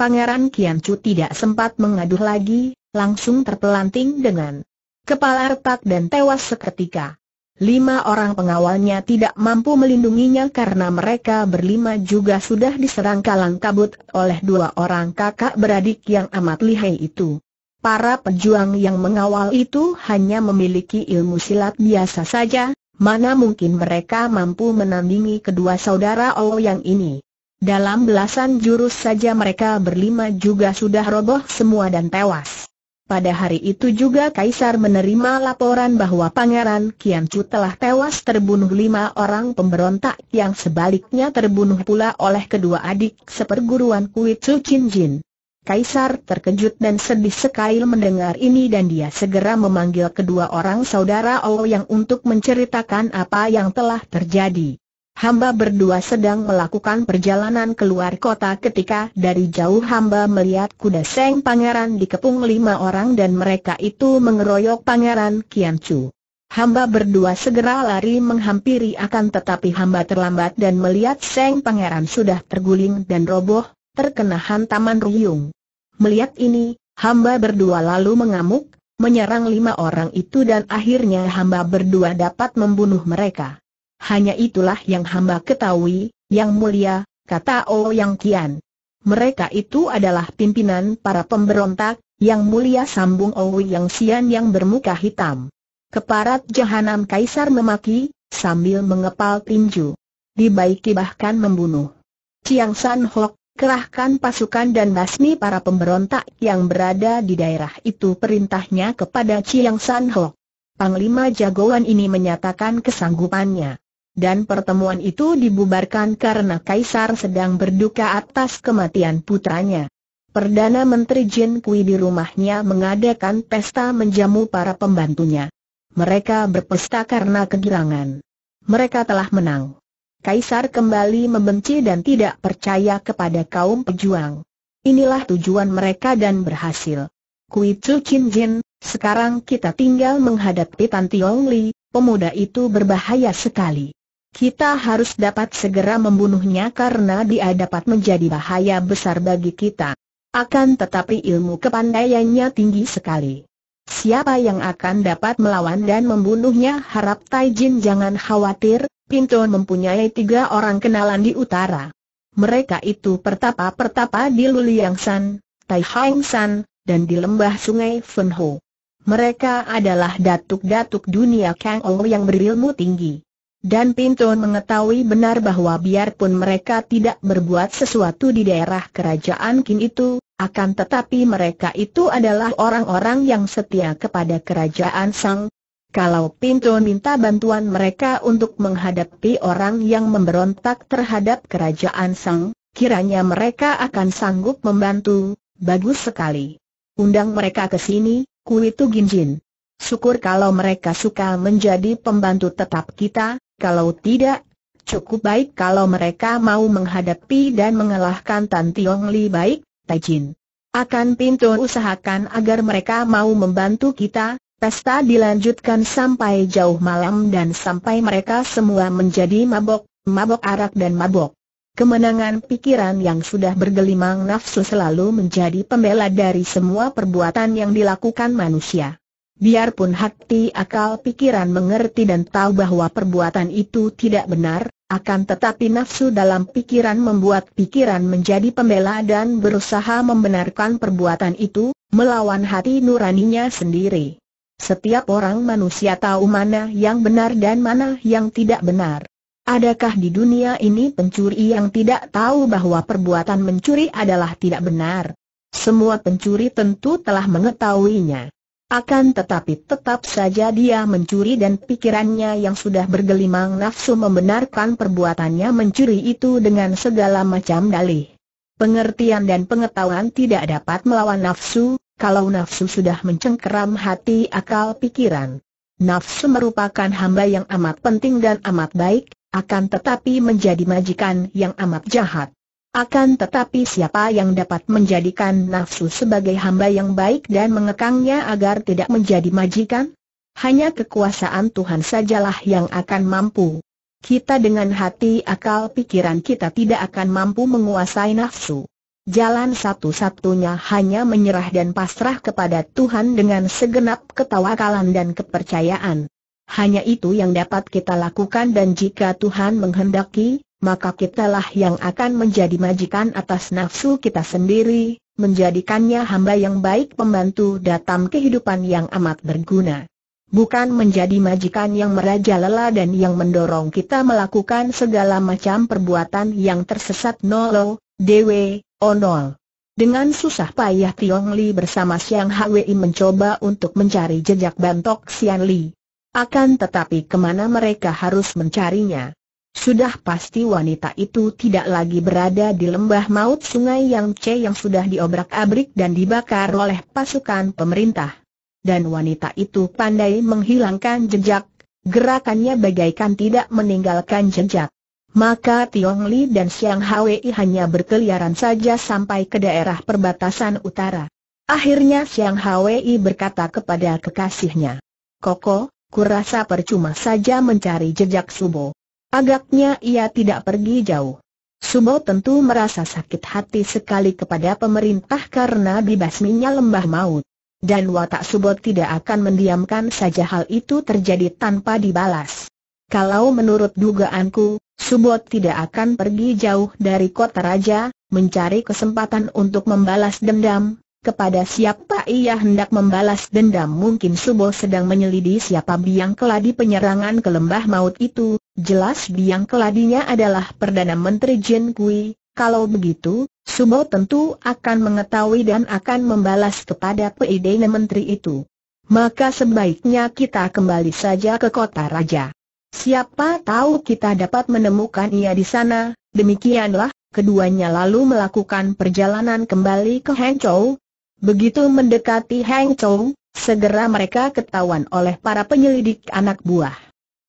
Pangeran Kian Chu tidak sempat mengaduh lagi, langsung terpelanting dengan kepala retak dan tewas seketika. Lima orang pengawalnya tidak mampu melindunginya karena mereka berlima juga sudah diserang kalang kabut oleh dua orang kakak beradik yang amat lihai itu. Para pejuang yang mengawal itu hanya memiliki ilmu silat biasa saja, mana mungkin mereka mampu menandingi kedua saudara Ouyang ini. Dalam belasan jurus saja mereka berlima juga sudah roboh semua dan tewas. Pada hari itu juga Kaisar menerima laporan bahwa Pangeran Kian Chu telah tewas terbunuh lima orang pemberontak yang sebaliknya terbunuh pula oleh kedua adik seperguruan Kui Tsu Chin Jin. Kaisar terkejut dan sedih sekali mendengar ini dan dia segera memanggil kedua orang saudara Ouyang untuk menceritakan apa yang telah terjadi. Hamba berdua sedang melakukan perjalanan keluar kota ketika dari jauh hamba melihat kuda Sang Pangeran dikepung lima orang dan mereka itu mengeroyok Pangeran Kian Chu. Hamba berdua segera lari menghampiri akan tetapi hamba terlambat dan melihat Sang Pangeran sudah terguling dan roboh, terkena hantaman ruyung. Melihat ini, hamba berdua lalu mengamuk, menyerang lima orang itu dan akhirnya hamba berdua dapat membunuh mereka. Hanya itulah yang hamba ketahui, yang mulia, kata Ouyang Kian. Mereka itu adalah pimpinan para pemberontak, yang mulia, sambung Ouyang Sian yang bermuka hitam. Keparat jahanam, Kaisar memaki, sambil mengepal tinju. Dibaiki bahkan membunuh. Chiang San Hok, kerahkan pasukan dan basmi para pemberontak yang berada di daerah itu, perintahnya kepada Chiang San Hok. Panglima jagoan ini menyatakan kesanggupannya. Dan pertemuan itu dibubarkan karena Kaisar sedang berduka atas kematian putranya. Perdana Menteri Jin Kui di rumahnya mengadakan pesta menjamu para pembantunya. Mereka berpesta karena kegirangan. Mereka telah menang. Kaisar kembali membenci dan tidak percaya kepada kaum pejuang. Inilah tujuan mereka dan berhasil. Kui Tsu Chin Jin, Sekarang kita tinggal menghadapi Tan Tiong Li, pemuda itu berbahaya sekali. Kita harus dapat segera membunuhnya karena dia dapat menjadi bahaya besar bagi kita. Akan tetapi ilmu kepandaiannya tinggi sekali. Siapa yang akan dapat melawan dan membunuhnya? Harap Tai Jin jangan khawatir, Pinto mempunyai tiga orang kenalan di utara. Mereka itu pertapa-pertapa di Luliangshan, Tai Hang San, dan di lembah sungai Fen Ho. Mereka adalah datuk-datuk dunia Kang Ou yang berilmu tinggi. Dan Pinto mengetahui benar bahwa biarpun mereka tidak berbuat sesuatu di daerah kerajaan Qin itu, akan tetapi mereka itu adalah orang-orang yang setia kepada kerajaan Sang. Kalau Pinto minta bantuan mereka untuk menghadapi orang yang memberontak terhadap kerajaan Sang, kiranya mereka akan sanggup membantu. Bagus sekali. Undang mereka ke sini, Kui Tu Ginjin. Syukur kalau mereka suka menjadi pembantu tetap kita, kalau tidak, cukup baik kalau mereka mau menghadapi dan mengalahkan Tan Tiong Li. Baik, Tai Jin. Akan Pinto usahakan agar mereka mau membantu kita. Pesta dilanjutkan sampai jauh malam dan sampai mereka semua menjadi mabok, mabok arak dan mabok. Kemenangan pikiran yang sudah bergelimang nafsu selalu menjadi pembela dari semua perbuatan yang dilakukan manusia. Biarpun hati, akal, pikiran mengerti dan tahu bahwa perbuatan itu tidak benar, akan tetapi nafsu dalam pikiran membuat pikiran menjadi pembela dan berusaha membenarkan perbuatan itu, melawan hati nuraninya sendiri. Setiap orang manusia tahu mana yang benar dan mana yang tidak benar. Adakah di dunia ini pencuri yang tidak tahu bahwa perbuatan mencuri adalah tidak benar? Semua pencuri tentu telah mengetahuinya. Akan tetapi tetap saja dia mencuri dan pikirannya yang sudah bergelimang nafsu membenarkan perbuatannya mencuri itu dengan segala macam dalih. Pengertian dan pengetahuan tidak dapat melawan nafsu. Kalau nafsu sudah mencengkeram hati, akal, pikiran. Nafsu merupakan hamba yang amat penting dan amat baik, akan tetapi menjadi majikan yang amat jahat. Akan tetapi siapa yang dapat menjadikan nafsu sebagai hamba yang baik dan mengekangnya agar tidak menjadi majikan? Hanya kekuasaan Tuhan sajalah yang akan mampu. Kita dengan hati, akal, pikiran kita tidak akan mampu menguasai nafsu. Jalan satu-satunya hanya menyerah dan pasrah kepada Tuhan dengan segenap ketawakalan dan kepercayaan. Hanya itu yang dapat kita lakukan dan jika Tuhan menghendaki, maka kitalah yang akan menjadi majikan atas nafsu kita sendiri, menjadikannya hamba yang baik pembantu dalam kehidupan yang amat berguna. Bukan menjadi majikan yang merajalela dan yang mendorong kita melakukan segala macam perbuatan yang tersesat. Nolo, Dewi, Onol. Dengan susah payah Tiong Li bersama Siang Hwi mencoba untuk mencari jejak bantok Sian Li. Akan tetapi kemana mereka harus mencarinya? Sudah pasti wanita itu tidak lagi berada di lembah maut sungai Yangtze yang sudah diobrak-abrik dan dibakar oleh pasukan pemerintah. Dan wanita itu pandai menghilangkan jejak, gerakannya bagaikan tidak meninggalkan jejak. Maka Tiong Li dan Siang Hwi hanya berkeliaran saja sampai ke daerah perbatasan utara. Akhirnya Siang Hwi berkata kepada kekasihnya, "Koko, kurasa percuma saja mencari jejak Subo. Agaknya ia tidak pergi jauh." Subo tentu merasa sakit hati sekali kepada pemerintah karena dibasminya lembah maut. Dan watak Subo tidak akan mendiamkan saja hal itu terjadi tanpa dibalas. Kalau menurut dugaanku, Subo tidak akan pergi jauh dari kota raja, mencari kesempatan untuk membalas dendam. Kepada siapa ia hendak membalas dendam? Mungkin Subo sedang menyelidiki siapa biang keladi penyerangan ke lembah maut itu. Jelas biang keladinya adalah Perdana Menteri Jin Kui. Kalau begitu, Subo tentu akan mengetahui dan akan membalas kepada Perdana Menteri itu. Maka sebaiknya kita kembali saja ke kota raja. Siapa tahu kita dapat menemukan ia di sana. Demikianlah, keduanya lalu melakukan perjalanan kembali ke Hangzhou. Begitu mendekati Hangzhou, segera mereka ketahuan oleh para penyelidik anak buah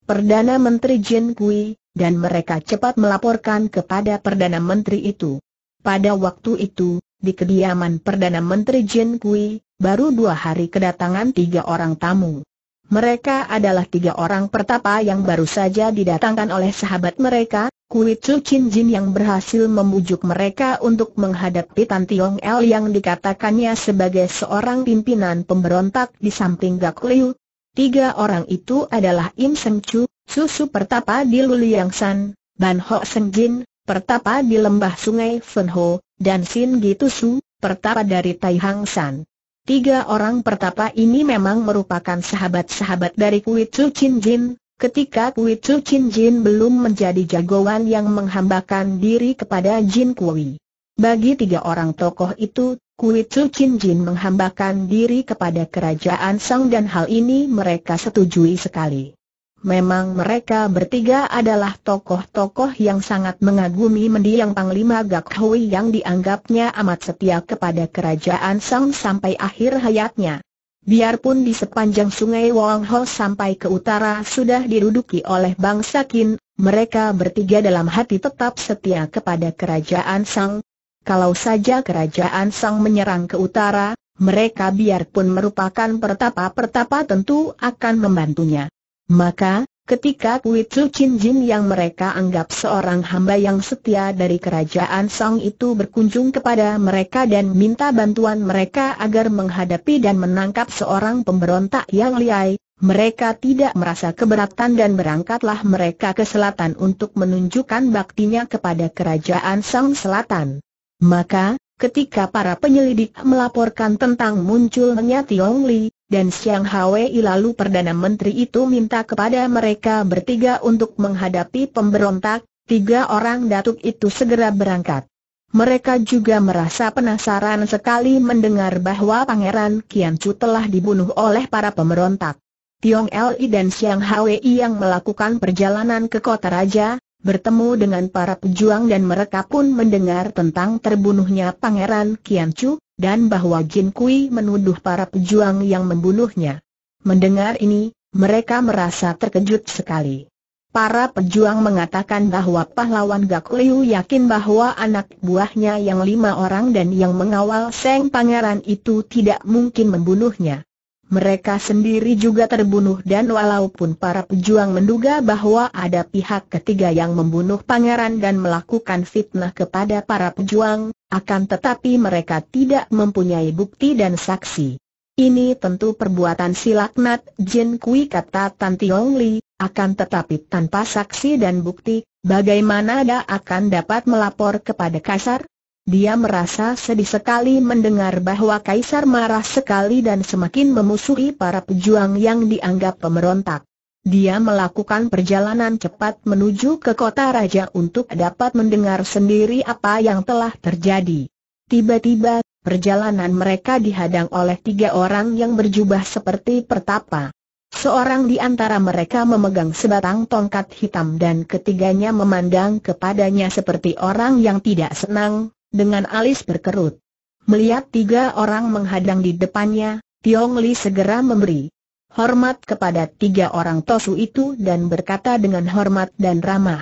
Perdana Menteri Jin Kui, dan mereka cepat melaporkan kepada Perdana Menteri itu. Pada waktu itu, di kediaman Perdana Menteri Jin Kui, baru dua hari kedatangan tiga orang tamu. Mereka adalah tiga orang pertapa yang baru saja didatangkan oleh sahabat mereka, Kwee Chu Chin Jin, yang berhasil membujuk mereka untuk menghadapi Tan Tiong El yang dikatakannya sebagai seorang pimpinan pemberontak di samping Gak Liu. Tiga orang itu adalah Im Seng Chu, susu pertapa di Luliang San, Ban Ho Seng Jin, pertapa di lembah sungai Fen Ho, dan Sin Gitu Su, pertapa dari Tai Hang San. Tiga orang pertapa ini memang merupakan sahabat-sahabat dari Kwee Chu Chin Jin. Ketika Kwee Chu Chin Jin belum menjadi jagoan yang menghambakan diri kepada Jin Kui. Bagi tiga orang tokoh itu, Kwee Chu Chin Jin menghambakan diri kepada kerajaan Sang dan hal ini mereka setujui sekali. Memang mereka bertiga adalah tokoh-tokoh yang sangat mengagumi mendiang Panglima Gak Hui yang dianggapnya amat setia kepada kerajaan Sang sampai akhir hayatnya. Biarpun di sepanjang sungai Wong Ho sampai ke utara sudah diduduki oleh bangsa Qin, mereka bertiga dalam hati tetap setia kepada kerajaan Sang. Kalau saja kerajaan Sang menyerang ke utara, mereka biarpun merupakan pertapa-pertapa tentu akan membantunya. Maka, ketika Kwee Chu Chin Jin yang mereka anggap seorang hamba yang setia dari kerajaan Sang itu berkunjung kepada mereka dan minta bantuan mereka agar menghadapi dan menangkap seorang pemberontak yang liai, mereka tidak merasa keberatan dan berangkatlah mereka ke selatan untuk menunjukkan baktinya kepada kerajaan Sang Selatan. Maka, ketika para penyelidik melaporkan tentang munculnya Tiong Li dan Siang Hwi, lalu Perdana Menteri itu minta kepada mereka bertiga untuk menghadapi pemberontak, tiga orang datuk itu segera berangkat. Mereka juga merasa penasaran sekali mendengar bahwa Pangeran Kian Chu telah dibunuh oleh para pemberontak. Tiong Li dan Siang Hwi yang melakukan perjalanan ke kota raja, bertemu dengan para pejuang dan mereka pun mendengar tentang terbunuhnya Pangeran Kian Chu, dan bahwa Jin Kui menuduh para pejuang yang membunuhnya. Mendengar ini, mereka merasa terkejut sekali. Para pejuang mengatakan bahwa pahlawan Gak Liu yakin bahwa anak buahnya yang lima orang dan yang mengawal Seng Pangeran itu tidak mungkin membunuhnya. Mereka sendiri juga terbunuh dan walaupun para pejuang menduga bahwa ada pihak ketiga yang membunuh pangeran dan melakukan fitnah kepada para pejuang, akan tetapi mereka tidak mempunyai bukti dan saksi. Ini tentu perbuatan si laknat Jin Kui, kata Tan Tiong Li, akan tetapi tanpa saksi dan bukti, bagaimana dia akan dapat melapor kepada Kaisar? Dia merasa sedih sekali mendengar bahwa Kaisar marah sekali dan semakin memusuhi para pejuang yang dianggap pemberontak. Dia melakukan perjalanan cepat menuju ke kota raja untuk dapat mendengar sendiri apa yang telah terjadi. Tiba-tiba, perjalanan mereka dihadang oleh tiga orang yang berjubah seperti pertapa. Seorang di antara mereka memegang sebatang tongkat hitam dan ketiganya memandang kepadanya seperti orang yang tidak senang, dengan alis berkerut. Melihat tiga orang menghadang di depannya, Tiong Li segera memberi hormat kepada tiga orang tosu itu dan berkata dengan hormat dan ramah,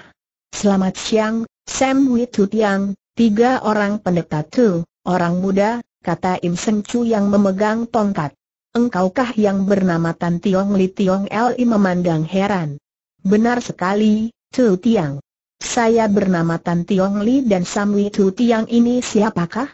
"Selamat siang, Sam Wei Chu Tiang, tiga orang pendeta Tu, orang muda," kata Im Seng Chu yang memegang tongkat. "Engkaukah yang bernama Tan Tiong Li?" Tiong Li memandang heran. "Benar sekali, Chu Tiang. Saya bernama Tan Tiong Li dan Sam Wei Chu Tiang ini siapakah?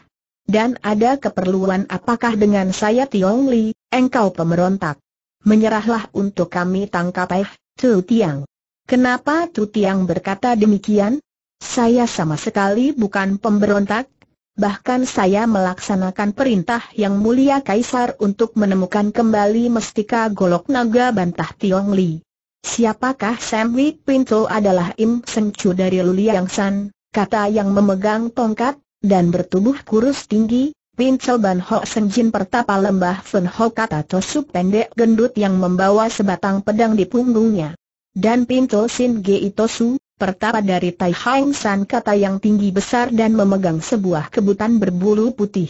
Dan ada keperluan apakah dengan saya?" "Tiong Li, engkau pemberontak. Menyerahlah untuk kami tangkap." "Eh, Chu Tiang. Kenapa Chu Tiang berkata demikian? Saya sama sekali bukan pemberontak. Bahkan saya melaksanakan perintah yang mulia Kaisar untuk menemukan kembali Mestika Golok Naga," bantah Tiong Li. "Siapakah Sam Wei Pinto?" "Adalah Im Seng Chu dari Luliang San," kata yang memegang tongkat, "dan bertubuh kurus tinggi, Pinto Ban Ho Seng Jin, pertapa lembah Fen Ho," kata tosu pendek gendut yang membawa sebatang pedang di punggungnya. "Dan Pinto Sin Gitu Su, pertapa dari Tai Hang San," kata yang tinggi besar dan memegang sebuah kebutan berbulu putih.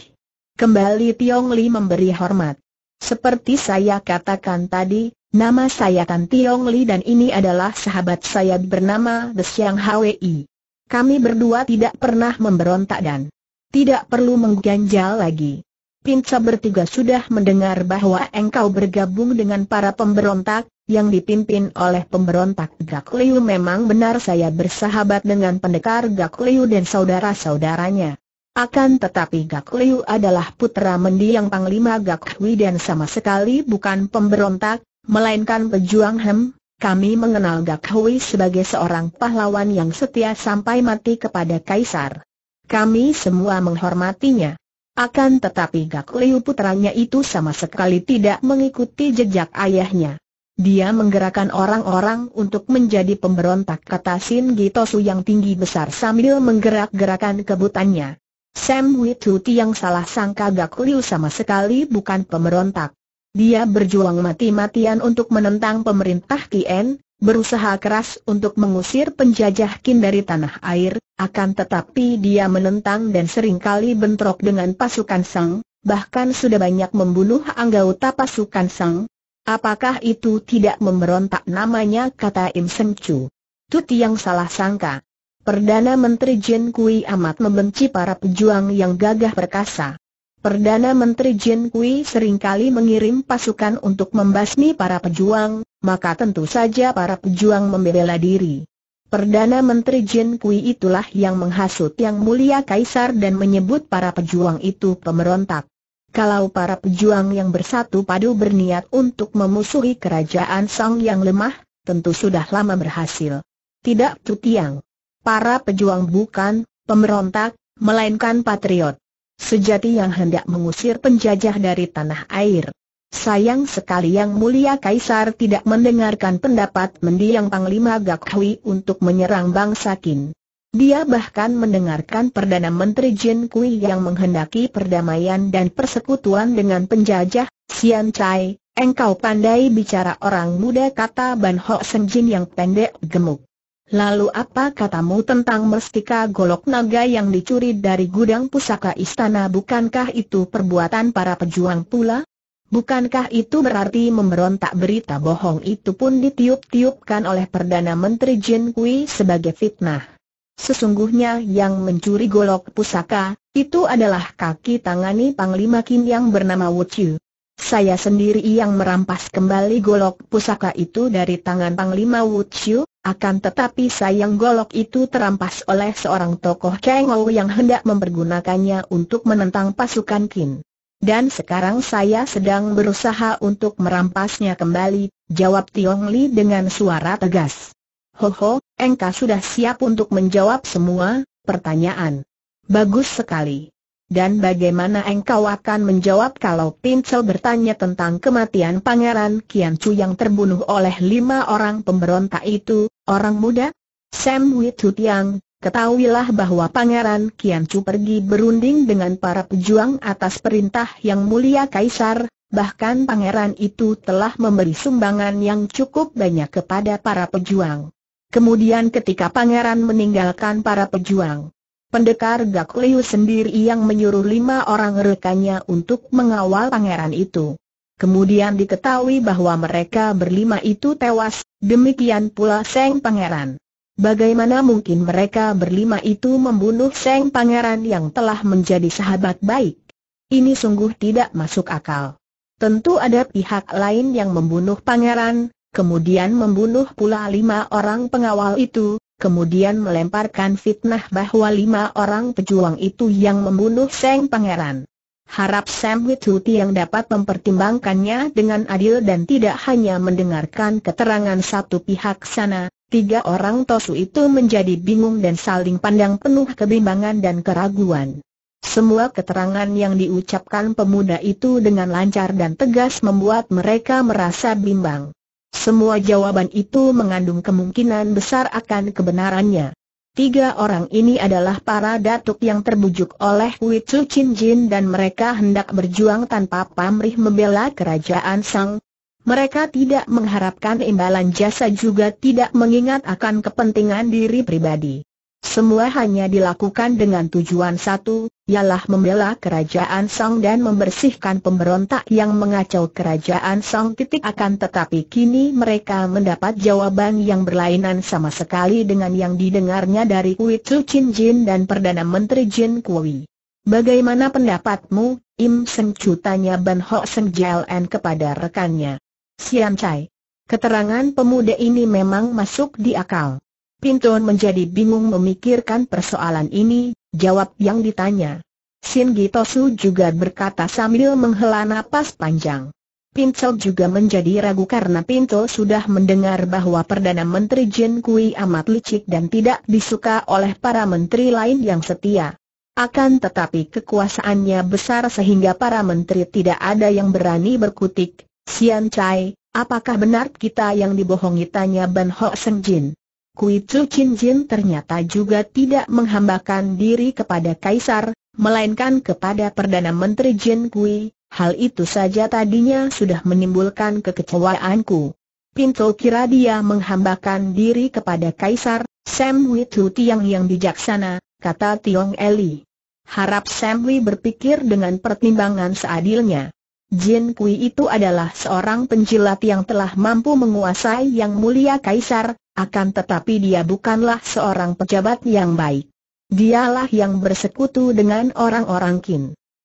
Kembali Tiong Li memberi hormat. "Seperti saya katakan tadi, nama saya Tan Tiong Li dan ini adalah sahabat saya bernama The Siang Hwi. Kami berdua tidak pernah memberontak dan tidak perlu mengganjal lagi. Pinca bertiga sudah mendengar bahwa engkau bergabung dengan para pemberontak, yang dipimpin oleh pemberontak Gak Liu. Memang benar saya bersahabat dengan pendekar Gak Liu dan saudara-saudaranya. Akan tetapi Gak Liu adalah putra mendiang Panglima Gak Hui dan sama sekali bukan pemberontak, melainkan pejuang Hem. Kami mengenal Gak Hui sebagai seorang pahlawan yang setia sampai mati kepada Kaisar. Kami semua menghormatinya. Akan tetapi Gak Liu putranya itu sama sekali tidak mengikuti jejak ayahnya. Dia menggerakkan orang-orang untuk menjadi pemberontak, kata Sin Gitosu yang tinggi besar sambil menggerak-gerakan kebutannya. Sam Wituti yang salah sangka Gak Liu sama sekali bukan pemberontak. Dia berjuang mati-matian untuk menentang pemerintah Qin, berusaha keras untuk mengusir penjajah Qin dari tanah air, akan tetapi dia menentang dan seringkali bentrok dengan pasukan Sang, bahkan sudah banyak membunuh anggota pasukan Sang. Apakah itu tidak memberontak namanya, kata Im Seng Chu. Tuti yang salah sangka. Perdana Menteri Jin Kui amat membenci para pejuang yang gagah perkasa. Perdana Menteri Jin Kui seringkali mengirim pasukan untuk membasmi para pejuang, maka tentu saja para pejuang membela diri. Perdana Menteri Jin Kui itulah yang menghasut Yang Mulia Kaisar dan menyebut para pejuang itu pemberontak. Kalau para pejuang yang bersatu padu berniat untuk memusuhi kerajaan Song yang lemah, tentu sudah lama berhasil. Tidak, Tuti yang. Para pejuang bukan pemberontak, melainkan patriot sejati yang hendak mengusir penjajah dari tanah air. Sayang sekali Yang Mulia Kaisar tidak mendengarkan pendapat mendiang Panglima Gak Hui untuk menyerang bangsa Qin. Dia bahkan mendengarkan Perdana Menteri Jin Kui yang menghendaki perdamaian dan persekutuan dengan penjajah. Sian Chai, engkau pandai bicara orang muda, kata Ban Ho Seng Jin yang pendek gemuk. Lalu apa katamu tentang mestika golok naga yang dicuri dari gudang pusaka istana? Bukankah itu perbuatan para pejuang pula? Bukankah itu berarti memberontak? Berita bohong itu pun ditiup-tiupkan oleh Perdana Menteri Jin Kui sebagai fitnah. Sesungguhnya yang mencuri golok pusaka itu adalah kaki tangani Panglima Qin yang bernama Wu Qiu. Saya sendiri yang merampas kembali golok pusaka itu dari tangan Panglima Wu Qiu. Akan tetapi sayang golok itu terampas oleh seorang tokoh Kengou yang hendak mempergunakannya untuk menentang pasukan Qin. Dan sekarang saya sedang berusaha untuk merampasnya kembali, jawab Tiong Li dengan suara tegas. Hoho, engkau sudah siap untuk menjawab semua pertanyaan. Bagus sekali. Dan bagaimana engkau akan menjawab kalau Pincel bertanya tentang kematian Pangeran Qian Chu yang terbunuh oleh lima orang pemberontak itu? Orang muda, Sam Witutiang, ketahuilah bahwa Pangeran Qian Chu pergi berunding dengan para pejuang atas perintah Yang Mulia Kaisar. Bahkan pangeran itu telah memberi sumbangan yang cukup banyak kepada para pejuang. Kemudian ketika pangeran meninggalkan para pejuang, pendekar Gak Liu sendiri yang menyuruh lima orang rekannya untuk mengawal pangeran itu. Kemudian diketahui bahwa mereka berlima itu tewas, demikian pula Seng Pangeran. Bagaimana mungkin mereka berlima itu membunuh Seng Pangeran yang telah menjadi sahabat baik? Ini sungguh tidak masuk akal. Tentu ada pihak lain yang membunuh pangeran, kemudian membunuh pula lima orang pengawal itu, kemudian melemparkan fitnah bahwa lima orang pejuang itu yang membunuh Seng Pangeran. Harap Sam Withuti yang dapat mempertimbangkannya dengan adil dan tidak hanya mendengarkan keterangan satu pihak sana. Tiga orang Tosu itu menjadi bingung dan saling pandang penuh kebimbangan dan keraguan. Semua keterangan yang diucapkan pemuda itu dengan lancar dan tegas membuat mereka merasa bimbang. Semua jawaban itu mengandung kemungkinan besar akan kebenarannya. Tiga orang ini adalah para datuk yang terbujuk oleh Wu Chu Chin Jin dan mereka hendak berjuang tanpa pamrih membela kerajaan Sang. Mereka tidak mengharapkan imbalan jasa juga tidak mengingat akan kepentingan diri pribadi. Semua hanya dilakukan dengan tujuan satu, ialah membela kerajaan Song dan membersihkan pemberontak yang mengacau kerajaan Song. Akan tetapi kini mereka mendapat jawaban yang berlainan sama sekali dengan yang didengarnya dari Wu Chu Chin Jin dan Perdana Menteri Jin Kui. Bagaimana pendapatmu, Im Seng Chu? Tanya Ban Ho Seng Jialan kepada rekannya Sian Chai. Keterangan pemuda ini memang masuk di akal. Pinton menjadi bingung memikirkan persoalan ini, jawab yang ditanya. Sin Gitosu juga berkata sambil menghela napas panjang. Pincel juga menjadi ragu karena Pinto sudah mendengar bahwa Perdana Menteri Jin Kui amat licik dan tidak disuka oleh para menteri lain yang setia. Akan tetapi kekuasaannya besar sehingga para menteri tidak ada yang berani berkutik. Sian Chai, apakah benar kita yang dibohongi? Tanya Ban Ho Seng Jin. Kui Chu Chin Jin ternyata juga tidak menghambakan diri kepada Kaisar, melainkan kepada Perdana Menteri Jin Kui. Hal itu saja tadinya sudah menimbulkan kekecewaanku. Pinto kira dia menghambakan diri kepada Kaisar. Sam Wi Thu Tiang yang bijaksana, kata Tiong Eli. Harap Sam Wi berpikir dengan pertimbangan seadilnya. Jin Kui itu adalah seorang penjilat yang telah mampu menguasai Yang Mulia Kaisar, akan tetapi dia bukanlah seorang pejabat yang baik. Dialah yang bersekutu dengan orang-orang Qin.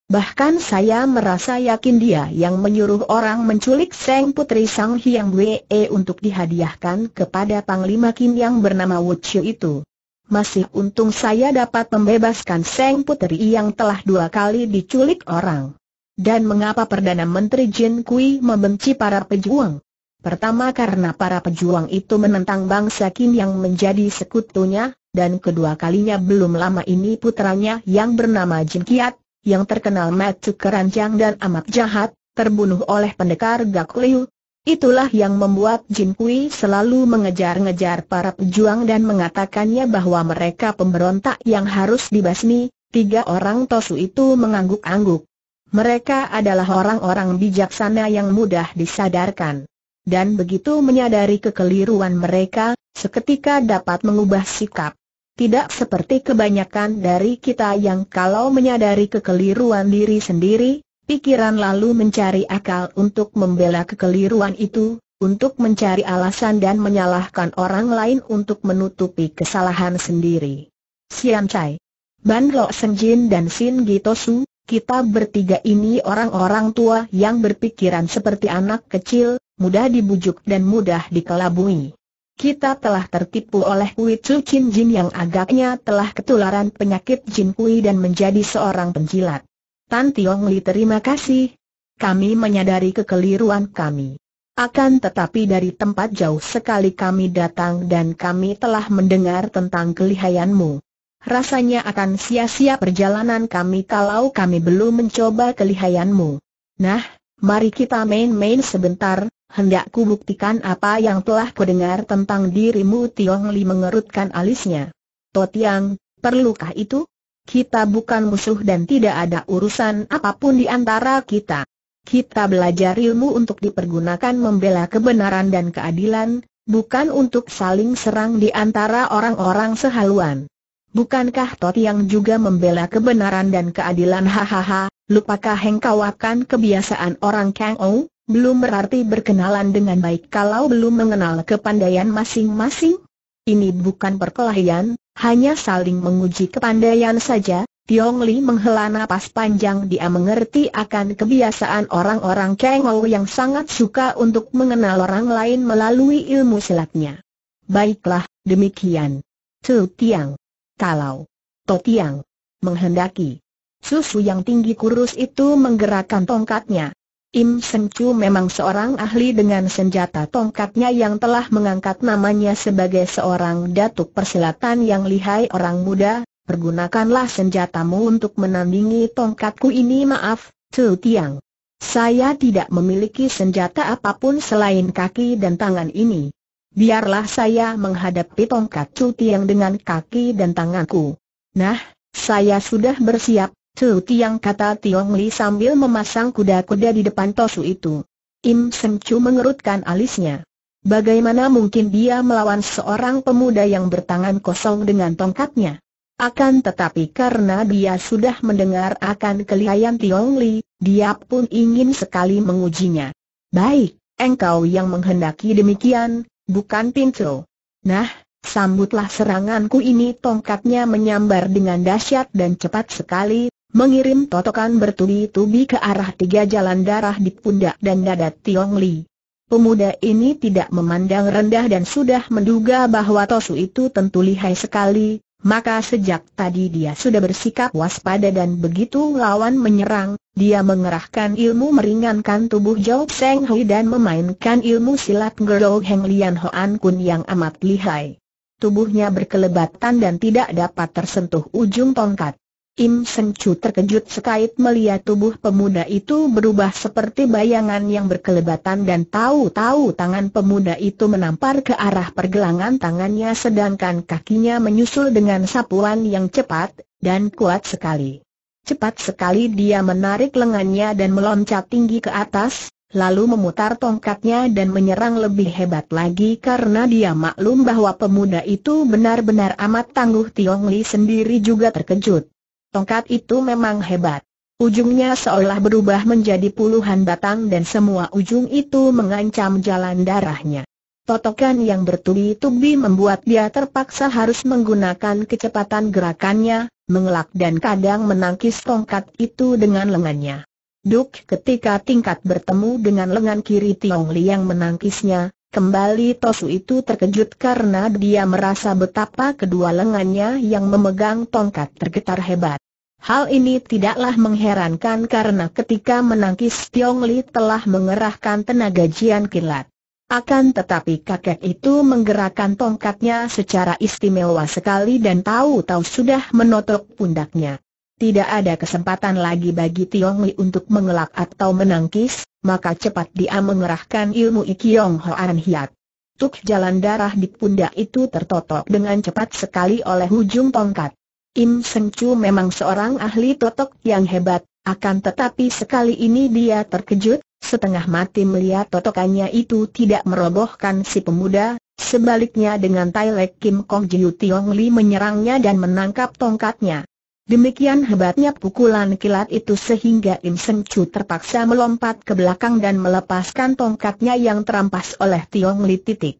Bahkan saya merasa yakin dia yang menyuruh orang menculik Seng Putri Sang Hyang Wei untuk dihadiahkan kepada Panglima Qin yang bernama Wu Chiu itu. Masih untung saya dapat membebaskan Seng Putri yang telah dua kali diculik orang. Dan mengapa Perdana Menteri Jin Kui membenci para pejuang? Pertama karena para pejuang itu menentang bangsa Qin yang menjadi sekutunya, dan kedua kalinya belum lama ini putranya yang bernama Jin Kiat, yang terkenal matu keranjang dan amat jahat, terbunuh oleh pendekar Gak Liu. Itulah yang membuat Jin Kui selalu mengejar-ngejar para pejuang dan mengatakannya bahwa mereka pemberontak yang harus dibasmi. Tiga orang Tosu itu mengangguk-angguk. Mereka adalah orang-orang bijaksana yang mudah disadarkan. Dan begitu menyadari kekeliruan mereka, seketika dapat mengubah sikap. Tidak seperti kebanyakan dari kita yang kalau menyadari kekeliruan diri sendiri, pikiran lalu mencari akal untuk membela kekeliruan itu, untuk mencari alasan dan menyalahkan orang lain untuk menutupi kesalahan sendiri. Sian Chai, Ban Lo Seng Jin dan Sin Gitosu, kita bertiga ini orang-orang tua yang berpikiran seperti anak kecil, mudah dibujuk dan mudah dikelabui. Kita telah tertipu oleh Kui Chu Chin Jin yang agaknya telah ketularan penyakit Jin Kui dan menjadi seorang penjilat. Tan Tiong Li, terima kasih. Kami menyadari kekeliruan kami. Akan tetapi dari tempat jauh sekali kami datang dan kami telah mendengar tentang kelihayanmu. Rasanya akan sia-sia perjalanan kami kalau kami belum mencoba kelihayanmu. Nah, mari kita main-main sebentar. Hendak ku buktikan apa yang telah ku dengar tentang dirimu. Tiong Li mengerutkan alisnya. Totiang, perlukah itu? Kita bukan musuh dan tidak ada urusan apapun di antara kita. Kita belajar ilmu untuk dipergunakan membela kebenaran dan keadilan, bukan untuk saling serang di antara orang-orang sehaluan. Bukankah Totiang juga membela kebenaran dan keadilan? Hahaha, lupakah engkau akan kebiasaan orang Kang Ou? Belum berarti berkenalan dengan baik kalau belum mengenal kepandaian masing-masing. Ini bukan perkelahian, hanya saling menguji kepandaian saja. Tiong Li menghela napas panjang. Dia mengerti akan kebiasaan orang-orang Kang Ou yang sangat suka untuk mengenal orang lain melalui ilmu silatnya. Baiklah, demikian. Chu Tiang, kalau Totiang menghendaki. Susu yang tinggi kurus itu menggerakkan tongkatnya. Im Seng Chu memang seorang ahli dengan senjata tongkatnya yang telah mengangkat namanya sebagai seorang datuk persilatan yang lihai. Orang muda, pergunakanlah senjatamu untuk menandingi tongkatku ini. Maaf, Chu Tiang, saya tidak memiliki senjata apapun selain kaki dan tangan ini. Biarlah saya menghadapi tongkat Chu Tiang dengan kaki dan tanganku. Nah, saya sudah bersiap, Chu Tiang, kata Tiong Li sambil memasang kuda-kuda di depan Tosu itu. Im Seng Chu mengerutkan alisnya. Bagaimana mungkin dia melawan seorang pemuda yang bertangan kosong dengan tongkatnya? Akan tetapi karena dia sudah mendengar akan kelihayan Tiong Li, dia pun ingin sekali mengujinya. Baik, engkau yang menghendaki demikian, bukan Pinto. Nah, sambutlah seranganku ini. Tongkatnya menyambar dengan dahsyat dan cepat sekali. mengirim totokan bertubi-tubi ke arah tiga jalan darah di pundak dan dada Tiong Li. Pemuda ini tidak memandang rendah dan sudah menduga bahwa Tosu itu tentu lihai sekali, maka sejak tadi dia sudah bersikap waspada dan begitu lawan menyerang, dia mengerahkan ilmu meringankan tubuh Zhou Seng Hui dan memainkan ilmu silat Gerou Heng Lian Hoan Kun yang amat lihai. Tubuhnya berkelebatan dan tidak dapat tersentuh ujung tongkat. Im Sen Chu terkejut sekait melihat tubuh pemuda itu berubah seperti bayangan yang berkelebatan dan tahu-tahu tangan pemuda itu menampar ke arah pergelangan tangannya sedangkan kakinya menyusul dengan sapuan yang cepat dan kuat sekali. Cepat sekali dia menarik lengannya dan meloncat tinggi ke atas, lalu memutar tongkatnya dan menyerang lebih hebat lagi karena dia maklum bahwa pemuda itu benar-benar amat tangguh. Tiong Li sendiri juga terkejut. Tongkat itu memang hebat. Ujungnya seolah berubah menjadi puluhan batang dan semua ujung itu mengancam jalan darahnya. Totokan yang bertubi-tubi membuat dia terpaksa harus menggunakan kecepatan gerakannya, mengelak dan kadang menangkis tongkat itu dengan lengannya. Duk, ketika tingkat bertemu dengan lengan kiri Tiong Li yang menangkisnya, kembali Tosu itu terkejut karena dia merasa betapa kedua lengannya yang memegang tongkat tergetar hebat. Hal ini tidaklah mengherankan karena ketika menangkis Tiong Li telah mengerahkan tenaga jian kilat. Akan tetapi kakek itu menggerakkan tongkatnya secara istimewa sekali dan tahu-tahu sudah menotok pundaknya. Tidak ada kesempatan lagi bagi Tiong Li untuk mengelak atau menangkis. Maka cepat dia mengerahkan ilmu Ikyong Hoan Hiat. Tuk, jalan darah di pundak itu tertotok dengan cepat sekali oleh hujung tongkat. Im Sen Chu memang seorang ahli totok yang hebat, akan tetapi sekali ini dia terkejut, setengah mati melihat totokannya itu tidak merobohkan si pemuda. Sebaliknya dengan Tai Lek Kim Kong Jiu, Tiong Li menyerangnya dan menangkap tongkatnya. Demikian hebatnya pukulan kilat itu sehingga Im Sen Chu terpaksa melompat ke belakang dan melepaskan tongkatnya yang terampas oleh Tiong Li titik.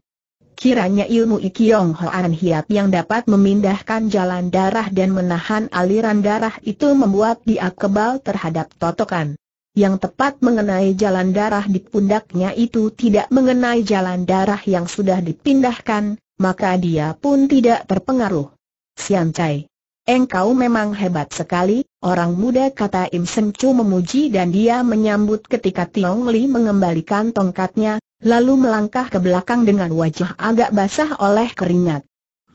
Kiranya ilmu Ikyong Hoan Hiat yang dapat memindahkan jalan darah dan menahan aliran darah itu membuat dia kebal terhadap totokan. Yang tepat mengenai jalan darah di pundaknya itu tidak mengenai jalan darah yang sudah dipindahkan, maka dia pun tidak terpengaruh. Sian Chai, engkau memang hebat sekali, orang muda, kata Im Sen Chu memuji dan dia menyambut ketika Tiong Li mengembalikan tongkatnya, lalu melangkah ke belakang dengan wajah agak basah oleh keringat.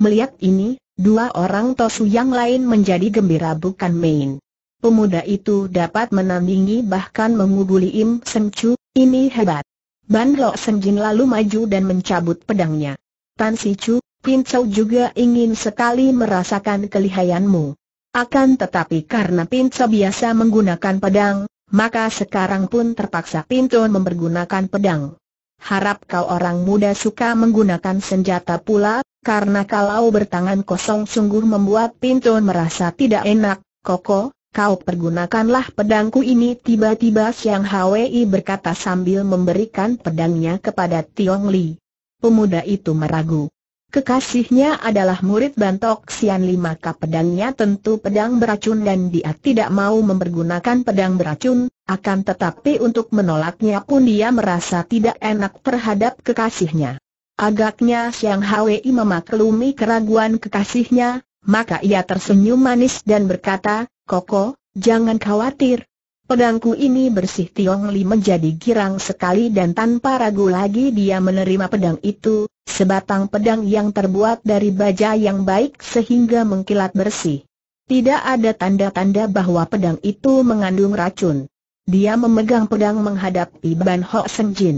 Melihat ini, dua orang Tosu yang lain menjadi gembira bukan main. Pemuda itu dapat menandingi bahkan mengubuli Im Sen Chu, ini hebat. Ban Lo Sen Jin lalu maju dan mencabut pedangnya. Tan Si Chu, Pin Chow juga ingin sekali merasakan kelihayanmu. Akan tetapi karena Pin Chow biasa menggunakan pedang, maka sekarang pun terpaksa Pin Chow mempergunakan pedang. Harap kau orang muda suka menggunakan senjata pula, karena kalau bertangan kosong sungguh membuat Pin Chow merasa tidak enak. Koko, kau pergunakanlah pedangku ini. Tiba-tiba Siang Hwi berkata sambil memberikan pedangnya kepada Tiong Li. Pemuda itu meragu. Kekasihnya adalah murid Bantok Sian Li, maka pedangnya tentu pedang beracun dan dia tidak mau mempergunakan pedang beracun, akan tetapi untuk menolaknya pun dia merasa tidak enak terhadap kekasihnya. Agaknya Siang Hwi memaklumi keraguan kekasihnya, maka ia tersenyum manis dan berkata, Koko, jangan khawatir. Pedangku ini bersih. Tiong Li menjadi girang sekali dan tanpa ragu lagi dia menerima pedang itu. Sebatang pedang yang terbuat dari baja yang baik sehingga mengkilat bersih. Tidak ada tanda-tanda bahwa pedang itu mengandung racun. Dia memegang pedang menghadapi Ban Ho Sen Jin.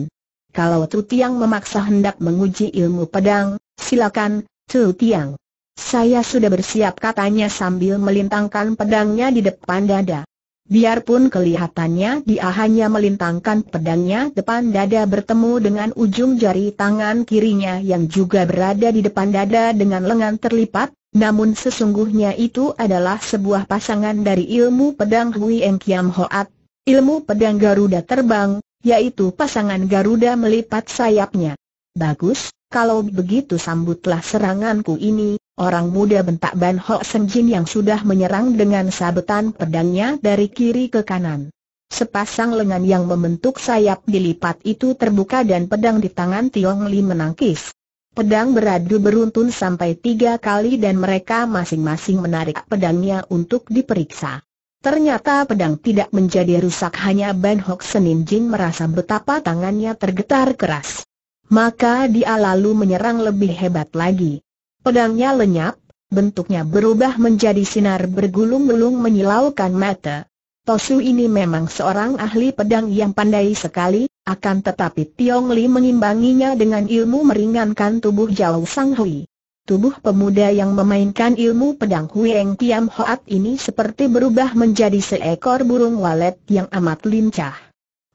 Kalau Tu Tiang memaksa hendak menguji ilmu pedang, silakan, Tu Tiang. Saya sudah bersiap, katanya sambil melintangkan pedangnya di depan dada. Biarpun kelihatannya dia hanya melintangkan pedangnya depan dada bertemu dengan ujung jari tangan kirinya yang juga berada di depan dada dengan lengan terlipat, namun sesungguhnya itu adalah sebuah pasangan dari ilmu pedang Hui Eng Kiam Hoat, ilmu pedang Garuda Terbang, yaitu pasangan Garuda melipat sayapnya. Bagus, kalau begitu sambutlah seranganku ini, Orang muda, bentak Ban Ho Sen Jin yang sudah menyerang dengan sabetan pedangnya dari kiri ke kanan. Sepasang lengan yang membentuk sayap dilipat itu terbuka dan pedang di tangan Tiong Li menangkis. Pedang beradu beruntun sampai tiga kali dan mereka masing-masing menarik pedangnya untuk diperiksa. Ternyata pedang tidak menjadi rusak, hanya Ban Ho Sen Jin merasa betapa tangannya tergetar keras. Maka dia lalu menyerang lebih hebat lagi. Pedangnya lenyap, bentuknya berubah menjadi sinar bergulung-gulung menyilaukan mata. Tosu ini memang seorang ahli pedang yang pandai sekali, akan tetapi Tiong Li mengimbanginya dengan ilmu meringankan tubuh Jauh Sang Hui. Tubuh pemuda yang memainkan ilmu pedang Hueng Kiam Hoat ini seperti berubah menjadi seekor burung walet yang amat lincah.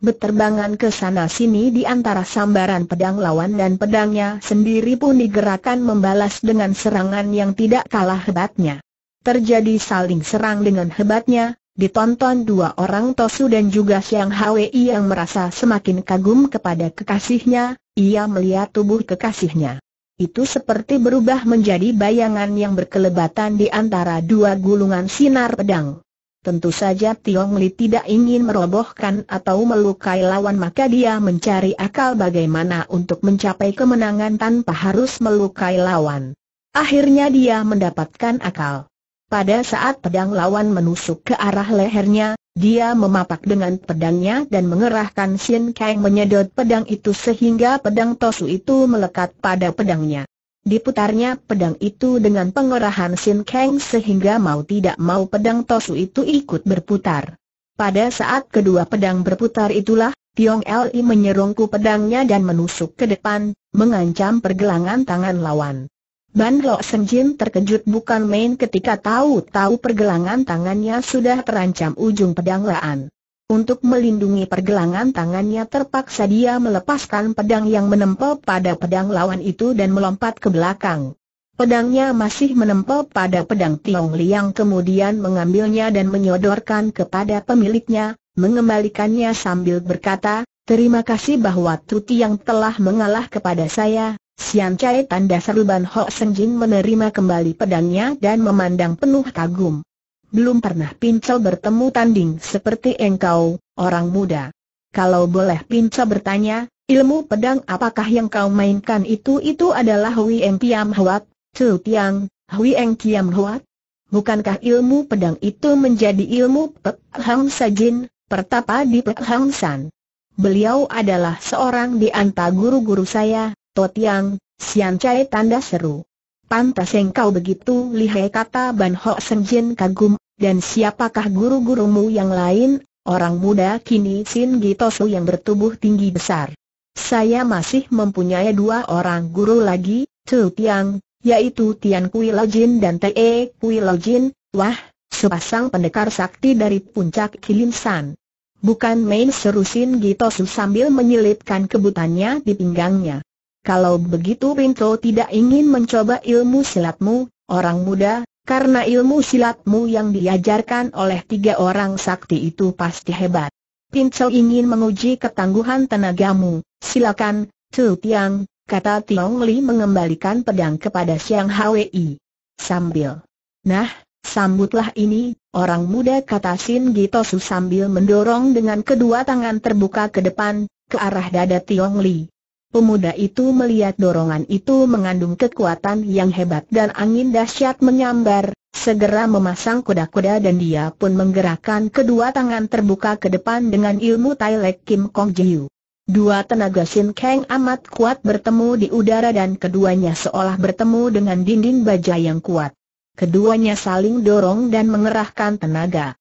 Berterbangan ke sana-sini di antara sambaran pedang lawan, dan pedangnya sendiri pun digerakkan membalas dengan serangan yang tidak kalah hebatnya. Terjadi saling serang dengan hebatnya, ditonton dua orang Tosu dan juga Siang Hwi yang merasa semakin kagum kepada kekasihnya. Ia melihat tubuh kekasihnya. Itu seperti berubah menjadi bayangan yang berkelebatan di antara dua gulungan sinar pedang. Tentu saja Tiong Li tidak ingin merobohkan atau melukai lawan, maka dia mencari akal bagaimana untuk mencapai kemenangan tanpa harus melukai lawan. Akhirnya dia mendapatkan akal. Pada saat pedang lawan menusuk ke arah lehernya, dia memapak dengan pedangnya dan mengerahkan Sin Kang menyedot pedang itu sehingga pedang Tosu itu melekat pada pedangnya. Diputarnya pedang itu dengan pengerahan Sin Kang sehingga mau tidak mau pedang Tosu itu ikut berputar. Pada saat kedua pedang berputar itulah, Tiong Li menyerongku pedangnya dan menusuk ke depan, mengancam pergelangan tangan lawan. Ban Ho Sen Jin terkejut bukan main ketika tahu-tahu pergelangan tangannya sudah terancam ujung pedang lawan. Untuk melindungi pergelangan tangannya, terpaksa dia melepaskan pedang yang menempel pada pedang lawan itu dan melompat ke belakang. Pedangnya masih menempel pada pedang Tiong Li yang kemudian mengambilnya dan menyodorkan kepada pemiliknya, mengembalikannya sambil berkata, "Terima kasih bahwa Tuti yang telah mengalah kepada saya." Sian Chai, tanda seru. Ban Ho Sen Jin menerima kembali pedangnya dan memandang penuh kagum. Belum pernah Pincel bertemu tanding seperti engkau, orang muda. Kalau boleh Pincel bertanya, ilmu pedang apakah yang kau mainkan itu? Itu adalah Hueng Kiam Hoat, Chu Tiang, Hueng Kiam Hoat. Bukankah ilmu pedang itu menjadi ilmu Pek Hang Sajin, pertapa di Pek Hang San? Beliau adalah seorang di antara guru-guru saya, To Tiang. Sian Chai, tanda seru. Pantas engkau begitu lihai, kata Ban Ho Sen Jin kagum. Dan siapakah guru-gurumu yang lain, orang muda? Kini Sin Gi Tosu yang bertubuh tinggi besar. Saya masih mempunyai dua orang guru lagi, Chu Tiang, yaitu Tian Kui Lo Jin dan Te Kui Lo Jin. Wah, sepasang pendekar sakti dari puncak Kilin San. Bukan main, seru Sin Gi Tosu sambil menyelipkan kebutannya di pinggangnya. Kalau begitu Pinto tidak ingin mencoba ilmu silatmu, orang muda, karena ilmu silatmu yang diajarkan oleh tiga orang sakti itu pasti hebat. Pinto ingin menguji ketangguhan tenagamu. Silakan, Chu Tiang, kata Tiong Li mengembalikan pedang kepada Siang Hwi. Sambil, nah, sambutlah ini, orang muda, kata Sin Gi Tosu sambil mendorong dengan kedua tangan terbuka ke depan, ke arah dada Tiong Li. Pemuda itu melihat dorongan itu mengandung kekuatan yang hebat dan angin dahsyat menyambar, segera memasang kuda-kuda dan dia pun menggerakkan kedua tangan terbuka ke depan dengan ilmu Tai Lek Kim Kong Jiu. Dua tenaga Sin Kang amat kuat bertemu di udara dan keduanya seolah bertemu dengan dinding baja yang kuat. Keduanya saling dorong dan mengerahkan tenaga.